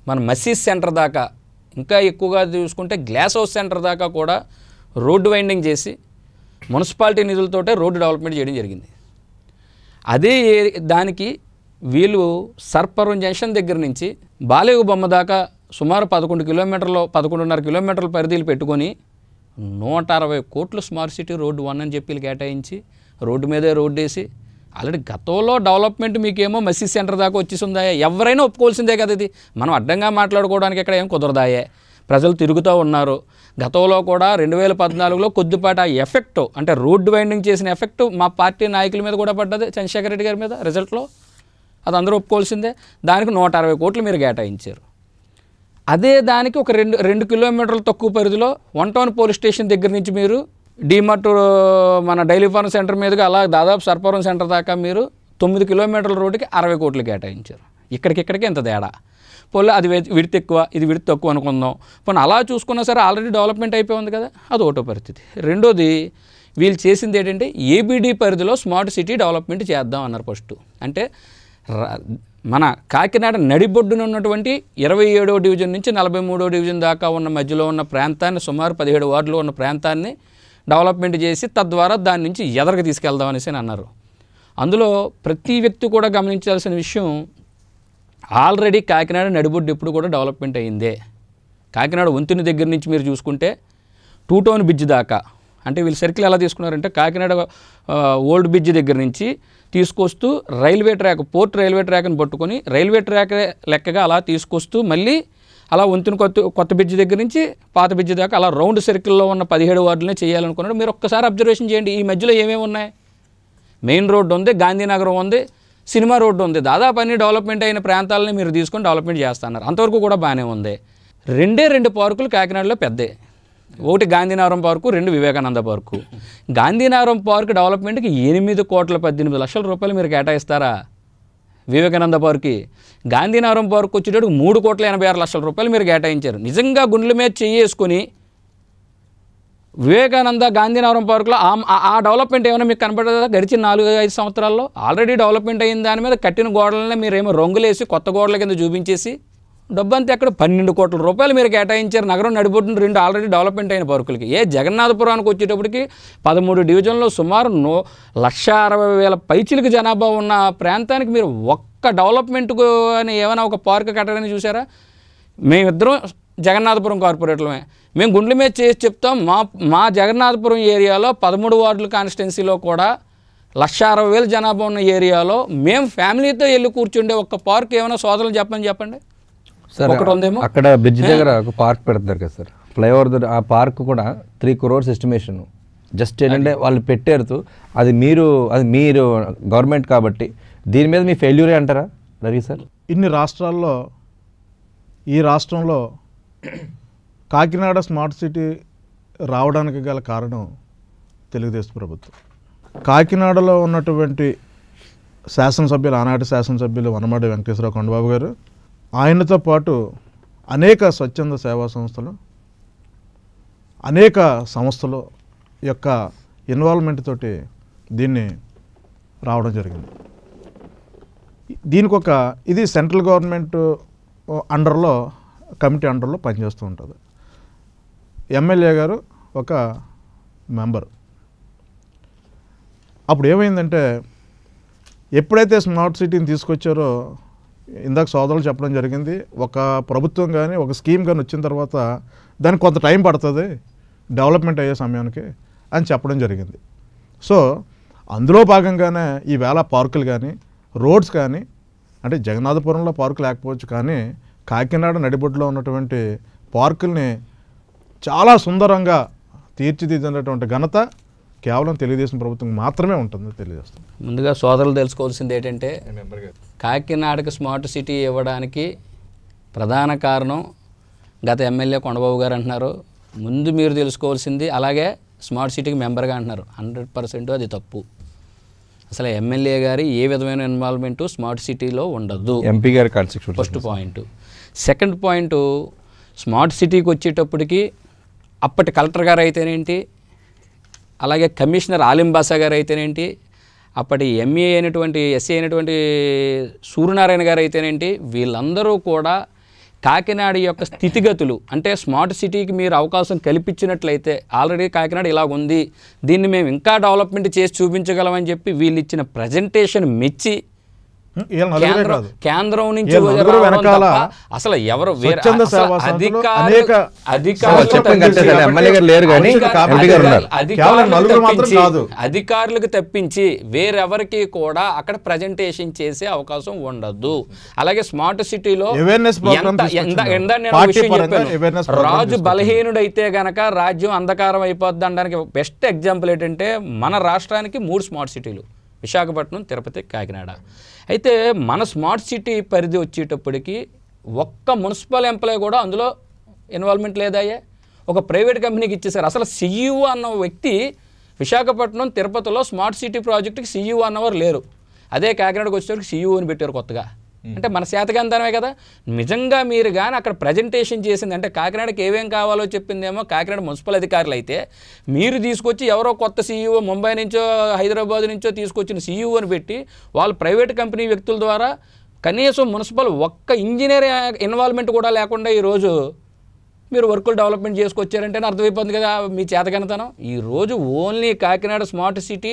మన మసీద్ సెంటర్ దాకా, ఇంకా ఎక్కువగా చూసుకుంటే గ్లాస్ హౌస్ సెంటర్ దాకా కూడా రోడ్డు వైండింగ్ చేసి మున్సిపాలిటీ నిధులతోటే రోడ్డు డెవలప్మెంట్ చేయడం జరిగింది. అదే దానికి వీళ్ళు సర్పరం జంక్షన్ దగ్గర నుంచి బాలేవు బొమ్మ దాకా సుమారు పదకొండు కిలోమీటర్లు పదకొండున్నర కిలోమీటర్ల పరిధిలు పెట్టుకొని నూట అరవై కోట్లు స్మార్ట్ సిటీ రోడ్డు వన్ అని చెప్పి కేటాయించి రోడ్డు మీదే రోడ్డు వేసి, ఆల్రెడీ గతంలో డెవలప్మెంట్ మీకేమో మసీద్ సెంటర్ దాకా వచ్చేసిందాయే, ఎవరైనా ఒప్పుకోవాల్సిందే కదా. ఇది మనం అడ్డంగా మాట్లాడుకోవడానికి ఇక్కడ ఏం కుదరదాయే, ప్రజలు తిరుగుతూ ఉన్నారు. గతంలో కూడా రెండు వేల పద్నాలుగులో కొద్దిపాటి ఎఫెక్ట్ అంటే రోడ్డు వైండింగ్ చేసిన ఎఫెక్ట్ మా పార్టీ నాయకుల మీద కూడా పడ్డది, చంద్రశేఖర రెడ్డి గారి మీద రిజల్ట్లో, అది అందరూ ఒప్పుకోవాల్సిందే. దానికి నూట అరవై కోట్లు మీరు కేటాయించారు. అదే దానికి ఒక రెండు రెండు కిలోమీటర్లు తక్కువ పరిధిలో వన్ టౌన్ పోలీస్ స్టేషన్ దగ్గర నుంచి మీరు డిమార్ట్ మన డైలీ ఫార్మ్ సెంటర్ మీదుగా అలా దాదాపు సర్పవరం సెంటర్ దాకా మీరు తొమ్మిది కిలోమీటర్ల రోడ్డుకి అరవై కోట్లు కేటాయించారు. ఇక్కడికిక్కడికి ఎంత తేడా, పోలే అది విడత ఎక్కువ ఇది విడత తక్కువ అనుకుందాం, పోనీ అలా చూసుకున్నా సరే ఆల్రెడీ డెవలప్మెంట్ అయిపోయింది కదా, అది ఒకటో పరిస్థితి. రెండోది వీళ్ళు చేసింది ఏంటంటే ఏబీడీ పరిధిలో స్మార్ట్ సిటీ డెవలప్మెంట్ చేద్దాం అన్నారు ఫస్ట్. అంటే మన కాకినాడ నడిబొడ్డున ఉన్నటువంటి ఇరవై ఏడో డివిజన్ నుంచి నలభై మూడో డివిజన్ దాకా ఉన్న మధ్యలో ఉన్న ప్రాంతాన్ని సుమారు పదిహేడు వార్డులు ఉన్న ప్రాంతాన్ని డెవలప్మెంట్ చేసి తద్వారా దాని నుంచి ఎదరికి తీసుకెళ్దాం అనేసి అన్నారు. అందులో ప్రతి వ్యక్తి కూడా గమనించాల్సిన విషయం, ఆల్రెడీ కాకినాడ నడిబొడ్డు ఎప్పుడు కూడా డెవలప్మెంట్ అయ్యిందే. కాకినాడ వంతెన దగ్గర నుంచి మీరు చూసుకుంటే టూ టౌన్ బ్రిడ్జ్ దాకా, అంటే వీళ్ళు సర్కిల్ ఎలా తీసుకున్నారంటే కాకినాడ ఓల్డ్ బ్రిడ్జ్ దగ్గర నుంచి తీసుకొస్తూ రైల్వే ట్రాక్, పోర్ట్ రైల్వే ట్రాక్ని పట్టుకొని రైల్వే ట్రాక్ లెక్కగా అలా తీసుకొస్తూ మళ్ళీ అలా వంతుని కొత్త కొత్త బ్రిడ్జ్ దగ్గర నుంచి పాత బ్రిడ్జ్ దాకా అలా రౌండ్ సర్కిల్లో ఉన్న పదిహేడు వార్డులనే చేయాలనుకున్నాడు. మీరు ఒక్కసారి అబ్జర్వేషన్ చేయండి, ఈ మధ్యలో ఏమేమి ఉన్నాయి. మెయిన్ రోడ్డు ఉంది, గాంధీనగరం ఉంది, సినిమా రోడ్డు ఉంది. దాదాపు అన్ని డెవలప్మెంట్ అయిన ప్రాంతాలని మీరు తీసుకొని డెవలప్మెంట్ చేస్తున్నారు. అంతవరకు కూడా బాగానే ఉంది. రెండే రెండు పార్కులు కాకినాడలో పెద్దే. ఒకటి గాంధీనగరం పార్కు, రెండు వివేకానంద పార్కు. గాంధీనగరం పార్కు డెవలప్మెంట్కి ఎనిమిది కోట్ల పద్దెనిమిది లక్షల రూపాయలు మీరు కేటాయిస్తారా? వివేకానంద పార్క్కి గాంధీనగరం పార్కు వచ్చేటప్పుడు మూడు కోట్ల ఎనభై ఆరు లక్షల రూపాయలు మీరు కేటాయించారు. నిజంగా గుండెల మీద చేసుకొని వివేకానంద గాంధీనగరం పార్కులో ఆ డెవలప్మెంట్ ఏమైనా మీకు కనపడదా గడిచిన నాలుగు ఐదు సంవత్సరాల్లో? ఆల్రెడీ డెవలప్మెంట్ అయిన దాని మీద కట్టిన గోడలనే మీరేమో రంగులేసి కొత్త గోడల కింద చూపించేసి డబ్బంతా ఎక్కడ పన్నెండు కోట్ల రూపాయలు మీరు కేటాయించారు. నగరం నడిబొడ్డున రెండు ఆల్రెడీ డెవలప్మెంట్ అయిన పార్కులకి. ఏ జగన్నాథపురానికి వచ్చేటప్పటికి పదమూడు డివిజన్లో సుమారు నో లక్ష అరవై వేల పైచిలకు జనాభా ఉన్న ప్రాంతానికి మీరు ఒక్క డెవలప్మెంట్కు అని ఏమైనా ఒక పార్క్ కట్టడానికి చూసారా? మేమిద్దరం జగన్నాథపురం కార్పొరేట్లమే, మేము గుండెల మీద చేసి చెప్తాం, మా మా జగన్నాథపురం ఏరియాలో పదమూడు వార్డుల కాన్స్టిట్యున్సీలో కూడా లక్ష అరవై వేల జనాభా ఉన్న ఏరియాలో మేము ఫ్యామిలీతో వెళ్ళి కూర్చుండే ఒక్క పార్క్ ఏమైనా సోదరులు చెప్పని చెప్పండి. అక్కడ బ్రిడ్జ్ దగ్గర ఒక పార్క్ పెడతారు కదా సార్, ఫ్లైఓవర్ దగ్గర. ఆ పార్క్ కూడా త్రీ క్రోర్స్ ఎస్టిమేషన్. జస్ట్ ఏంటంటే వాళ్ళు పెట్టారు. అది మీరు అది మీరు గవర్నమెంట్ కాబట్టి దీని మీద మీ ఫెయిల్యూరే అంటారా రవి సార్? ఇన్ని రాష్ట్రాల్లో ఈ రాష్ట్రంలో కాకినాడ స్మార్ట్ సిటీ రావడానికి గల కారణం తెలుగుదేశం ప్రభుత్వం. కాకినాడలో ఉన్నటువంటి శాసనసభ్యులు, ఆనాటి శాసనసభ్యులు వనమాడి వెంకటేశ్వరరావు కొండబాబు గారు, ఆయనతో పాటు అనేక స్వచ్ఛంద సేవా సంస్థలు, అనేక సంస్థలు యొక్క ఇన్వాల్వ్మెంట్ తోటి దీన్ని రావడం జరిగింది. దీనికి ఒక ఇది సెంట్రల్ గవర్నమెంట్ అండర్లో, కమిటీ అండర్లో పనిచేస్తూ ఉంటుంది. ఎమ్మెల్యే గారు ఒక మెంబరు. అప్పుడు ఏమైందంటే, ఎప్పుడైతే స్మార్ట్ సిటీని తీసుకొచ్చారో, ఇందాక సోదరులు చెప్పడం జరిగింది, ఒక ప్రభుత్వం కానీ ఒక స్కీమ్ కానీ వచ్చిన తర్వాత దానికి కొంత టైం పడుతుంది డెవలప్మెంట్ అయ్యే సమయానికి అని చెప్పడం జరిగింది. సో అందులో భాగంగానే ఈవేళ పార్కులు కానీ, రోడ్స్ కానీ, అంటే జగన్నాథపురంలో పార్కు లేకపోవచ్చు కానీ కాకినాడ నడిబొడ్డులో ఉన్నటువంటి పార్కుల్ని చాలా సుందరంగా తీర్చిదిద్దినటువంటి ఘనత కేవలం తెలుగుదేశం ప్రభుత్వం మాత్రమే ఉంటుందని తెలియజేస్తుంది. ముందుగా సోదరులు తెలుసుకోవాల్సింది ఏంటంటే, కాకినాడకి స్మార్ట్ సిటీ ఇవ్వడానికి ప్రధాన కారణం గత ఎమ్మెల్యే కొండబాబు గారు అంటున్నారు. ముందు మీరు తెలుసుకోవాల్సింది, అలాగే స్మార్ట్ సిటీకి మెంబర్గా అంటున్నారు, హండ్రెడ్ పర్సెంట్ అది తప్పు. అసలు ఎమ్మెల్యే గారి ఏ విధమైన ఇన్వాల్వ్మెంటు స్మార్ట్ సిటీలో ఉండదు, ఎంపీ గారి constitution, first point. Second point, smart సిటీకి వచ్చేటప్పటికి అప్పటి కలెక్టర్ గారు అయితేనేంటి, అలాగే కమిషనర్ ఆలిం బాసా గారు అయితేనేంటి, అప్పటి ఎంఏ అయినటువంటి ఎస్ఏ అయినటువంటి సూర్యనారాయణ గారు అయితేనేంటి, వీళ్ళందరూ కూడా కాకినాడ యొక్క స్థితిగతులు, అంటే స్మార్ట్ సిటీకి మీరు అవకాశం కల్పించినట్లయితే, ఆల్రెడీ కాకినాడ ఇలాగుంది, దీన్ని మేము ఇంకా డెవలప్మెంట్ చేసి చూపించగలమని చెప్పి వీళ్ళు ఇచ్చిన ప్రజెంటేషన్ మెచ్చి కేంద్రం నుంచి అసలు ఎవరు అధికారులకు తప్పించి వేరెవరికి కూడా అక్కడ ప్రజెంటేషన్ చేసే అవకాశం ఉండదు. అలాగే స్మార్ట్ సిటీలో రాజు బలహీనుడైతే గనక రాజ్యం అంధకారం అయిపోద్ది అనడానికి బెస్ట్ ఎగ్జాంపుల్ ఏంటంటే, మన రాష్ట్రానికి మూడు స్మార్ట్ సిటీలు, విశాఖపట్నం, తిరుపతి, కాకినాడ. అయితే మన స్మార్ట్ సిటీ పరిధి వచ్చేటప్పటికి ఒక్క మున్సిపల్ ఎంప్లాయీ కూడా అందులో ఇన్వాల్వ్మెంట్ లేదయ్యే, ఒక ప్రైవేట్ కంపెనీకి ఇచ్చేసారు. అసలు సిఇఓ అన్న వ్యక్తి విశాఖపట్నం, తిరుపతిలో స్మార్ట్ సిటీ ప్రాజెక్టుకి సిఇఓ అన్నవారు లేరు. అదే కాకినాడకు వచ్చేటప్పటికి సిఇఓని పెట్టారు కొత్తగా. అంటే మన శాతకంతనమే కదా. నిజంగా మీరు కానీ అక్కడ ప్రజెంటేషన్ చేసింది, అంటే కాకినాడకి ఏమేం కావాలో చెప్పిందేమో కాకినాడ మున్సిపల్ అధికారులు అయితే, మీరు తీసుకొచ్చి ఎవరో కొత్త సిఇఓ ముంబై నుంచో హైదరాబాద్ నుంచో తీసుకొచ్చిన సిఇఓని పెట్టి వాళ్ళు ప్రైవేట్ కంపెనీ వ్యక్తుల ద్వారా కనీసం మున్సిపల్ ఒక్క ఇంజనీర్ ఇన్వాల్వ్మెంట్ కూడా లేకుండా ఈరోజు మీరు వర్కులు డెవలప్మెంట్ చేసుకొచ్చారంటేనే అర్థమైపోతుంది కదా మీ చేతకనతనం. ఈరోజు ఓన్లీ కాకినాడ స్మార్ట్ సిటీ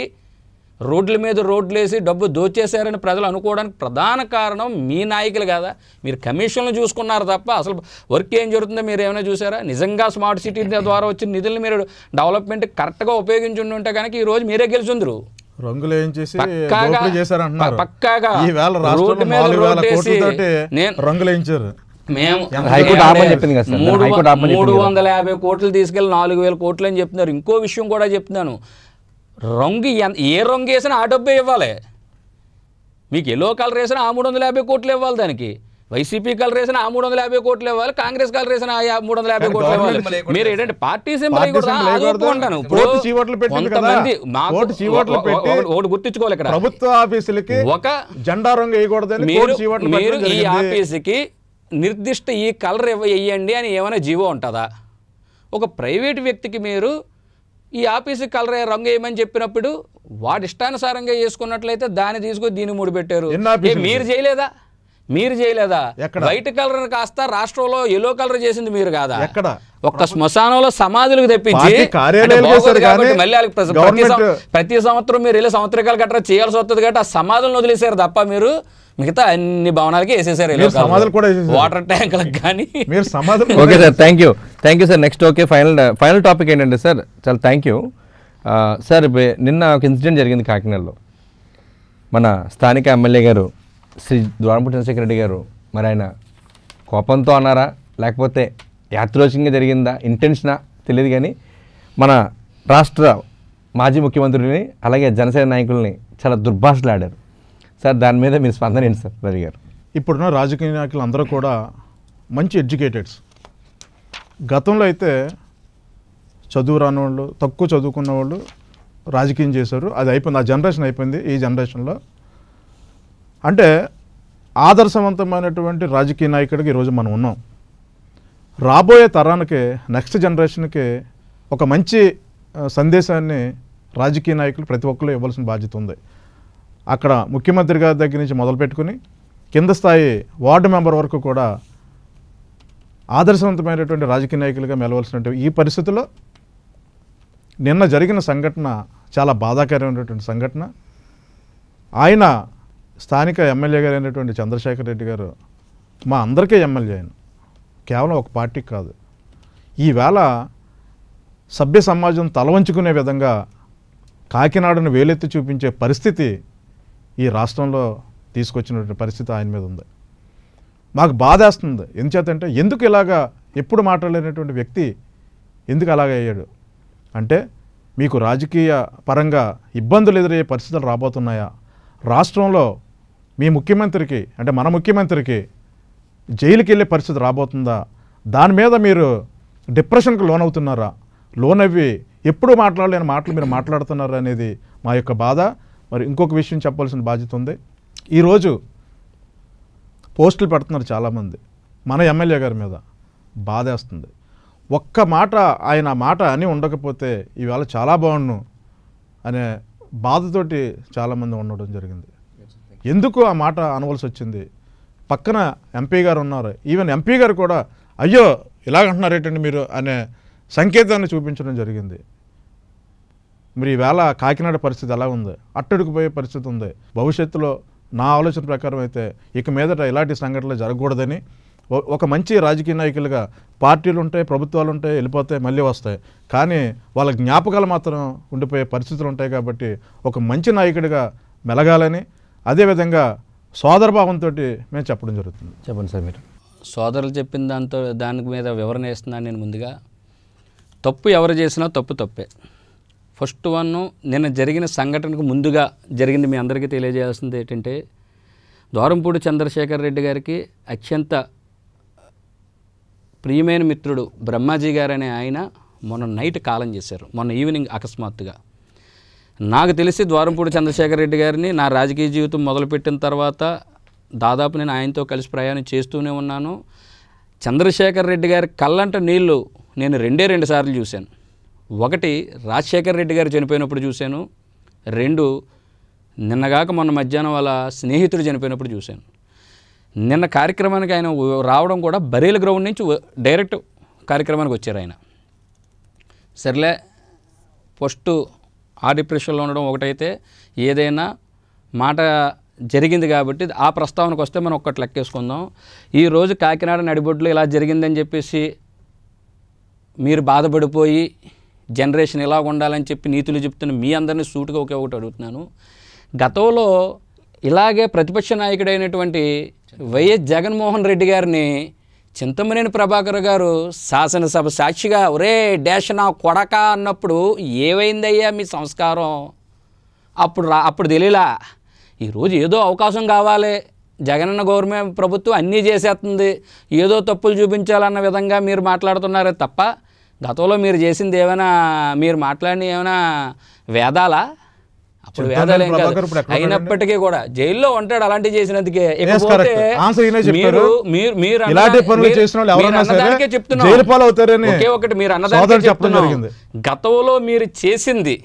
రోడ్ల మీద రోడ్లు వేసి డబ్బు దోచేశారని ప్రజలు అనుకోవడానికి ప్రధాన కారణం మీ నాయకులు కదా. మీరు కమిషన్లు చూసుకున్నారు తప్ప అసలు వర్క్ ఏం జరుగుతుందో మీరు ఏమైనా చూసారా? నిజంగా స్మార్ట్ సిటీ ద్వారా వచ్చిన నిధులను మీరు డెవలప్మెంట్ కరెక్ట్గా ఉపయోగించుండి ఉంటే కనుక ఈరోజు మీరే గెలిచిందరు. రంగులు ఏం చేసి పక్కాగా రోడ్డు మీద రోడ్లు వేసి రంగులు వేయించారు. మేము మూడు వందల యాభై కోట్లు తీసుకెళ్ళి నాలుగు వేల కోట్లు అని చెప్తున్నారు. ఇంకో విషయం కూడా చెప్తున్నాను, రంగు ఏ రంగు వేసినా ఆ డబ్బే ఇవ్వాలి. మీకు ఎల్లో కలర్ వేసినా ఆ మూడు వందల యాభై కోట్లు ఇవ్వాలి, దానికి వైసీపీ కలర్ వేసినా ఆ మూడు వందల యాభై కోట్లు ఇవ్వాలి, కాంగ్రెస్ కలర్ వేసినా మూడు వందల యాభై కోట్లు ఇవ్వాలి. మీరు ఏంటంటే పార్టీ సింబల్ కూడా ఆదుకుంటాను. కొంతమంది ఒకటి గుర్తించుకోవాలి, ఇక్కడ ప్రభుత్వ ఆఫీసులకి ఒక జెండా రంగు వేయకూడదు. మీరు ఈ ఆఫీసుకి నిర్దిష్ట ఈ కలర్ ఇవ్వండి అని ఏమైనా జీవో ఉంటుందా? ఒక ప్రైవేటు వ్యక్తికి మీరు ఈ ఆఫీసు కలర్ రంగు వేయమని చెప్పినప్పుడు వాడి ఇష్టానుసారంగా చేసుకున్నట్లయితే దాన్ని తీసుకుని దీన్ని మూడు పెట్టారు. మీరు చేయలేదా? మీరు చేయలేదా? వైట్ కలర్ కాస్త రాష్ట్రంలో ఎల్లో కలర్ చేసింది మీరు కాదా? ఒక్క శ్మశానంలో సమాధులకు తెప్పించి మళ్ళీ ప్రతి సంవత్సరం మీరు వెళ్ళి సంవత్సరాలు గట్రా చేయాల్సి వస్తుంది కాబట్టి ఆ సమాధులను వదిలేశారు తప్ప మీరు మిగతా అన్ని భవనాలకి వేసేసారు వాటర్ ట్యాంకులకు కానీ. Okay sir, thank you thank you sir. Next okay final final topic ఏంటంటే సార్, చాలా థ్యాంక్ యూ సార్. నిన్న ఒక ఇన్సిడెంట్ జరిగింది కాకినాడలో. మన స్థానిక ఎమ్మెల్యే గారు శ్రీ ద్వారంపూటి చంద్రశేఖర రెడ్డి గారు, మరి ఆయన కోపంతో అన్నారా లేకపోతే యాత్రోచికంగా జరిగిందా ఇంటెన్షనా తెలియదు, కానీ మన రాష్ట్ర మాజీ ముఖ్యమంత్రిని అలాగే జనసేన నాయకుల్ని చాలా దుర్భాషలు ఆడారు సార్. దాని మీద మీరు స్పందన ఏంటి సార్ రవి గారు? ఇప్పుడున్న రాజకీయ నాయకులు అందరూ కూడా మంచి ఎడ్యుకేటెడ్స్. గతంలో అయితే చదువు రాని వాళ్ళు, తక్కువ చదువుకున్న వాళ్ళు రాజకీయం చేశారు. అది అయిపోయింది, ఆ జనరేషన్ అయిపోయింది. ఈ జనరేషన్లో అంటే ఆదర్శవంతమైనటువంటి రాజకీయ నాయకుడికి ఈరోజు మనం ఉన్నాం. రాబోయే తరానికి, నెక్స్ట్ జనరేషన్కి ఒక మంచి సందేశాన్ని రాజకీయ నాయకులు ప్రతి ఒక్కరు ఇవ్వాల్సిన బాధ్యత ఉంది. అక్కడ ముఖ్యమంత్రి గారి దగ్గర నుంచి మొదలుపెట్టుకుని కింద స్థాయి వార్డు మెంబర్ వరకు కూడా ఆదర్శవంతమైనటువంటి రాజకీయ నాయకులుగా మెలవలసినటువంటి ఈ పరిస్థితుల్లో నిన్న జరిగిన సంఘటన చాలా బాధాకరమైనటువంటి సంఘటన. ఆయన స్థానిక ఎమ్మెల్యే గారు అయినటువంటి చంద్రశేఖర్ రెడ్డి గారు మా అందరికీ ఎమ్మెల్యే ఆయన, కేవలం ఒక పార్టీకి కాదు. ఈవేళ సభ్య సమాజం తలవంచుకునే విధంగా కాకినాడను వేలెత్తి చూపించే పరిస్థితి ఈ రాష్ట్రంలో తీసుకొచ్చినటువంటి పరిస్థితి ఆయన మీద ఉంది. మాకు బాధ వేస్తుంది, ఎందుచేతంటే ఎందుకు ఇలాగా ఎప్పుడు మాట్లాడలేనటువంటి వ్యక్తి ఎందుకు అలాగ అయ్యాడు అంటే, మీకు రాజకీయ పరంగా ఇబ్బందులు ఎదురయ్యే పరిస్థితులు రాబోతున్నాయా? రాష్ట్రంలో మీ ముఖ్యమంత్రికి అంటే మన ముఖ్యమంత్రికి జైలుకి వెళ్ళే పరిస్థితి రాబోతుందా? దాని మీద మీరు డిప్రెషన్కి లోన్ అవుతున్నారా? లోన్ అవి ఎప్పుడూ మాట్లాడలేని మాటలు మీరు మాట్లాడుతున్నారా అనేది మా యొక్క బాధ. మరి ఇంకొక విషయం చెప్పాల్సిన బాధ్యత ఉంది. ఈరోజు పోస్టులు పెడుతున్నారు చాలామంది మన ఎమ్మెల్యే గారి మీద, బాధ వేస్తుంది. ఒక్క మాట ఆయన మాట అని ఉండకపోతే ఈవేళ చాలా బాగుండు అనే బాధతోటి చాలామంది ఉండడం జరిగింది. ఎందుకు ఆ మాట అనవలసి వచ్చింది? పక్కన ఎంపీ గారు ఉన్నారు, ఈవెన్ ఎంపీ గారు కూడా అయ్యో ఇలాగంటున్నారు ఏంటండి మీరు అనే సంకేతాన్ని చూపించడం జరిగింది. మరి ఈవేళ కాకినాడ పరిస్థితి ఎలా ఉంది? అట్టడుకుపోయే పరిస్థితి ఉంది. భవిష్యత్తులో నా ఆలోచన ప్రకారం అయితే ఇక మీదట ఇలాంటి సంఘటనలు జరగకూడదని ఒక మంచి రాజకీయ నాయకులుగా, పార్టీలు ఉంటాయి, ప్రభుత్వాలు ఉంటాయి, వెళ్ళిపోతాయి, మళ్ళీ వస్తాయి, కానీ వాళ్ళ జ్ఞాపకాలు మాత్రం ఉండిపోయే పరిస్థితులు ఉంటాయి. కాబట్టి ఒక మంచి నాయకుడిగా మెలగాలని, అదేవిధంగా సోదరభావంతో మేము చెప్పడం జరుగుతుంది. చెప్పండి సార్, మీరు సోదరులు చెప్పిన దాంతో దాని మీద వివరణ ఇస్తున్నాను నేను. ముందుగా తప్పు ఎవరు చేసినా తప్పు తప్పే. ఫస్ట్ వన్, నిన్న జరిగిన సంఘటనకు ముందుగా జరిగింది మీ అందరికీ తెలియజేయాల్సింది ఏంటంటే, ద్వారంపూడి చంద్రశేఖర్ రెడ్డి గారికి అత్యంత ప్రియమైన మిత్రుడు బ్రహ్మాజీ గారనే ఆయన మొన్న నైట్ కాలం చేశారు. మొన్న ఈవినింగ్ అకస్మాత్తుగా నాకు తెలిసి ద్వారంపూడి చంద్రశేఖర్ రెడ్డి గారిని నా రాజకీయ జీవితం మొదలుపెట్టిన తర్వాత దాదాపు నేను ఆయనతో కలిసి ప్రయాణం చేస్తూనే ఉన్నాను. చంద్రశేఖర్ రెడ్డి గారి కళ్ళంట నీళ్లు నేను రెండే రెండు సార్లు చూశాను. ఒకటి రాజశేఖర్ రెడ్డి గారు చనిపోయినప్పుడు చూశాను, రెండు నిన్నగాక మొన్న మధ్యాహ్నం వాళ్ళ స్నేహితుడు చనిపోయినప్పుడు చూశాను. నిన్న కార్యక్రమానికి ఆయన రావడం కూడా బరేల గ్రౌండ్ నుంచి డైరెక్ట్ కార్యక్రమానికి వచ్చారు. ఆయన సర్లే ఫస్ట్ ఆ డిప్రెషన్లో ఉండడం ఒకటైతే, ఏదైనా మాట జరిగింది కాబట్టి ఆ ప్రస్తావనకు వస్తే మనం ఒక్కటి లెక్కేసుకుందాం. ఈరోజు కాకినాడ నడిబొడ్లు ఇలా జరిగిందని చెప్పేసి మీరు బాధపడిపోయి జనరేషన్ ఇలా ఉండాలని చెప్పి నీతులు చెప్తున్న మీ అందరినీ సూటుగా ఒకే ఒకటి అడుగుతున్నాను. గతంలో ఇలాగే ప్రతిపక్ష నాయకుడైనటువంటి వైఎస్ జగన్మోహన్ రెడ్డి గారిని చింతమనేని ప్రభాకర్ గారు శాసనసభ సాక్షిగా ఒరే డాష్ నా కొడక అన్నప్పుడు ఏమైందయ్యా మీ సంస్కారం? అప్పుడు రా అప్పుడు తెలియలా. ఈరోజు ఏదో అవకాశం కావాలి, జగనన్న గవర్నమెంట్ ప్రభుత్వం అన్నీ చేసేస్తుంది, ఏదో తప్పులు చూపించాలన్న విధంగా మీరు మాట్లాడుతున్నారే తప్ప గతంలో మీరు చేసింది ఏమైనా, మీరు మాట్లాడిన ఏమైనా వేదాలా? అప్పుడు వేదాలు ఏం కాదు. అయినప్పటికీ కూడా జైల్లో ఉంటాడు అలాంటివి చేసినందుకే. చెప్తున్నారు మీరు అన్నదానికే చెప్తున్నారు. గతంలో మీరు చేసింది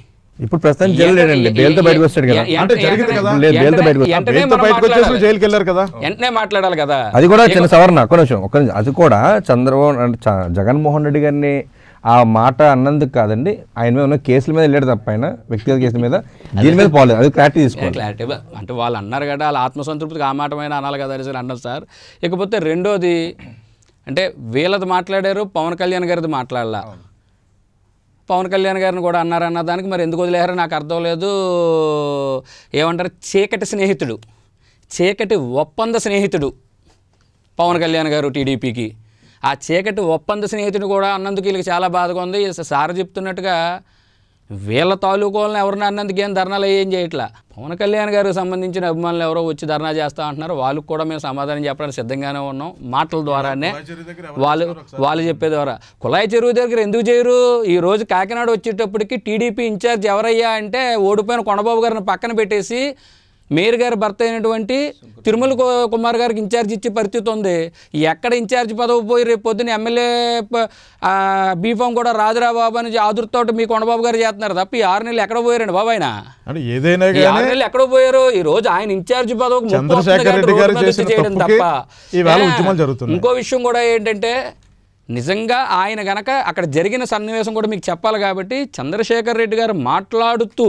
ఇప్పుడు ప్రస్తుతం జైలు లేదండి, బెయిల్తో బయటకు వస్తాడు కదా. అంటే జరిగింది కదా, బెయిల్తో బయటకు వస్తాడు, బెయిల్తో బయటకు వచ్చేసి జైలుకి వెళ్ళారు కదా, వెంటనే మాట్లాడాలి కదా. అది కూడా చిన్న సవరణ, ఒక్క నిమిషం ఒక్క నిమిషం అది కూడా చంద్రబాబు జగన్మోహన్ రెడ్డి గారిని ఆ మాట అన్నందుకు కాదండి, ఆయన మీద ఉన్న కేసుల మీద వెళ్ళాడు తప్ప ఆయన వ్యక్తిగత కేసుల మీద దీని మీద పోలేదు. అది క్లారిటీ తీసుకోవాలి. క్లారిటీ అంటే వాళ్ళు అన్నారు కదా, వాళ్ళ ఆత్మసంతృప్తికి ఆ మాటమైన అనాలి కదా సార్ అన్నారు సార్. ఇకపోతే రెండోది అంటే వీళ్ళది మాట్లాడారు, పవన్ కళ్యాణ్ గారిది మాట్లాడాల. పవన్ కళ్యాణ్ గారిని కూడా అన్నారన్న దానికి మరి ఎందుకు వదిలేయారో నాకు అర్థం లేదు. ఏమంటారు, చీకటి స్నేహితుడు, చీకటి ఒప్పంద స్నేహితుడు పవన్ కళ్యాణ్ గారు టీడీపీకి. ఆ చీకటి ఒప్పంద స్నేహితుడు కూడా అన్నందుకు వీళ్ళకి చాలా బాధగా ఉంది. సార్ చెప్తున్నట్టుగా వీళ్ళ తాలూకు వాళ్ళని ఎవరిని అన్నందుకు ఏం ధర్నాలు ఏం చేయట్లా. పవన్ కళ్యాణ్ గారికి సంబంధించిన అభిమానులు ఎవరో వచ్చి ధర్నా చేస్తా అంటున్నారు, వాళ్ళకు కూడా మేము సమాధానం చెప్పడానికి సిద్ధంగానే ఉన్నాం. మాటల ద్వారానే వాళ్ళు వాళ్ళు చెప్పే ద్వారా కుళాయి చెరువు దగ్గర ఎందుకు చేయరు? ఈరోజు కాకినాడ వచ్చేటప్పటికి టీడీపీ ఇన్ఛార్జ్ ఎవరయ్యా అంటే ఓడిపోయిన కొండబాబు గారిని పక్కన పెట్టేసి మేయర్ గారి భర్త అయినటువంటి తిరుమల కుమార్ గారికి ఇన్ఛార్జ్ ఇచ్చే పరిస్థితి ఉంది. ఎక్కడ ఇన్ఛార్జ్ పదవి పోయి రేపు పొద్దున ఎమ్మెల్యే బీఫామ్ కూడా రాజురా బాబు అని ఆదురుతోటి మీ కొండబాబు గారు చేస్తున్నారు తప్ప ఈ ఆరు నెలలు ఎక్కడ పోయారండి బాబు? ఆయన ఏదైనా ఆరు నెలలు ఎక్కడ పోయారు? ఈ రోజు ఆయన ఇన్ఛార్జ్ పదవికి చేయడం తప్ప. ఇంకో విషయం కూడా ఏంటంటే, నిజంగా ఆయన గనక అక్కడ జరిగిన సన్నివేశం కూడా మీకు చెప్పాలి కాబట్టి, చంద్రశేఖర్ రెడ్డి గారు మాట్లాడుతూ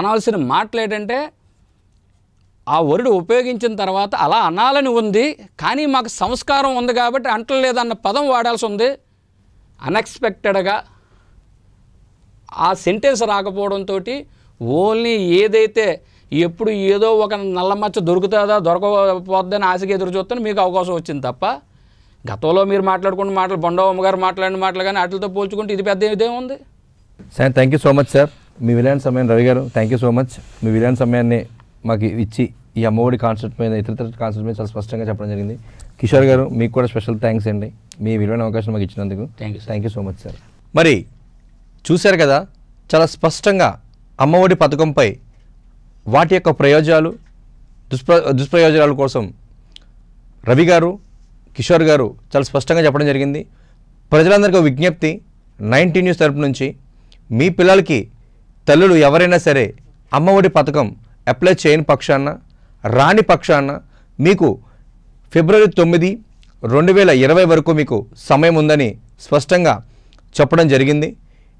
అనాల్సిన మాటలు ఏంటంటే, ఆ వర్డ్ ఉపయోగించిన తర్వాత అలా అనాలని ఉంది కానీ మాకు సంస్కారం ఉంది కాబట్టి అంటలేదన్న పదం వాడాల్సి ఉంది. అన్ఎక్స్పెక్టెడ్గా ఆ సెంటెన్స్ రాకపోవడంతో ఓన్లీ ఏదైతే ఎప్పుడు ఏదో ఒక నల్లమచ్చ దొరుకుతుందా దొరకపోద్దని ఆశగా ఎదురు చూస్తే మీకు అవకాశం వచ్చింది తప్ప, గతంలో మీరు మాట్లాడుకున్న మాటలు బొండవమ్మ గారు మాట్లాడిన మాటలు కానీ వాటితో పోల్చుకుంటే ఇది పెద్ద ఇదే ఉంది. Sir thank you so much sir, మీ విలయన సమయాన్ని రవి గారు థ్యాంక్ యూ సో మచ్, మీ విలయన సమయాన్ని మాకు ఇచ్చి ఈ అమ్మఒడి కాన్సెప్ట్ మీద ఇతర కాన్సెప్ట్ మీద చాలా స్పష్టంగా చెప్పడం జరిగింది. కిషోర్ గారు మీకు కూడా స్పెషల్ థ్యాంక్స్ అండి, మీ విలువైన అవకాశం మాకు ఇచ్చినందుకు thank you thank you so much sir. మరి చూశారు కదా, చాలా స్పష్టంగా అమ్మఒడి పథకంపై వాటి యొక్క ప్రయోజనాలు దుష్ప్ర దుష్ప్రయోజనాల కోసం రవి గారు కిషోర్ గారు చాలా స్పష్టంగా చెప్పడం జరిగింది. ప్రజలందరికీ విజ్ఞప్తి, నైన్టీన్ న్యూస్ తరపు నుంచి మీ పిల్లలకి తల్లులు ఎవరైనా సరే అమ్మఒడి పథకం అప్లై చేయని పక్షాన రాని పక్షాన మీకు ఫిబ్రవరి తొమ్మిది రెండు వేల ఇరవై వరకు మీకు సమయం ఉందని స్పష్టంగా చెప్పడం జరిగింది.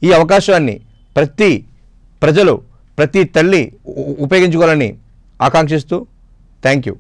ఈ అవకాశాన్ని ప్రతి ప్రజలు ప్రతి తల్లి ఉపయోగించుకోవాలని ఆకాంక్షిస్తూ థ్యాంక్ యూ.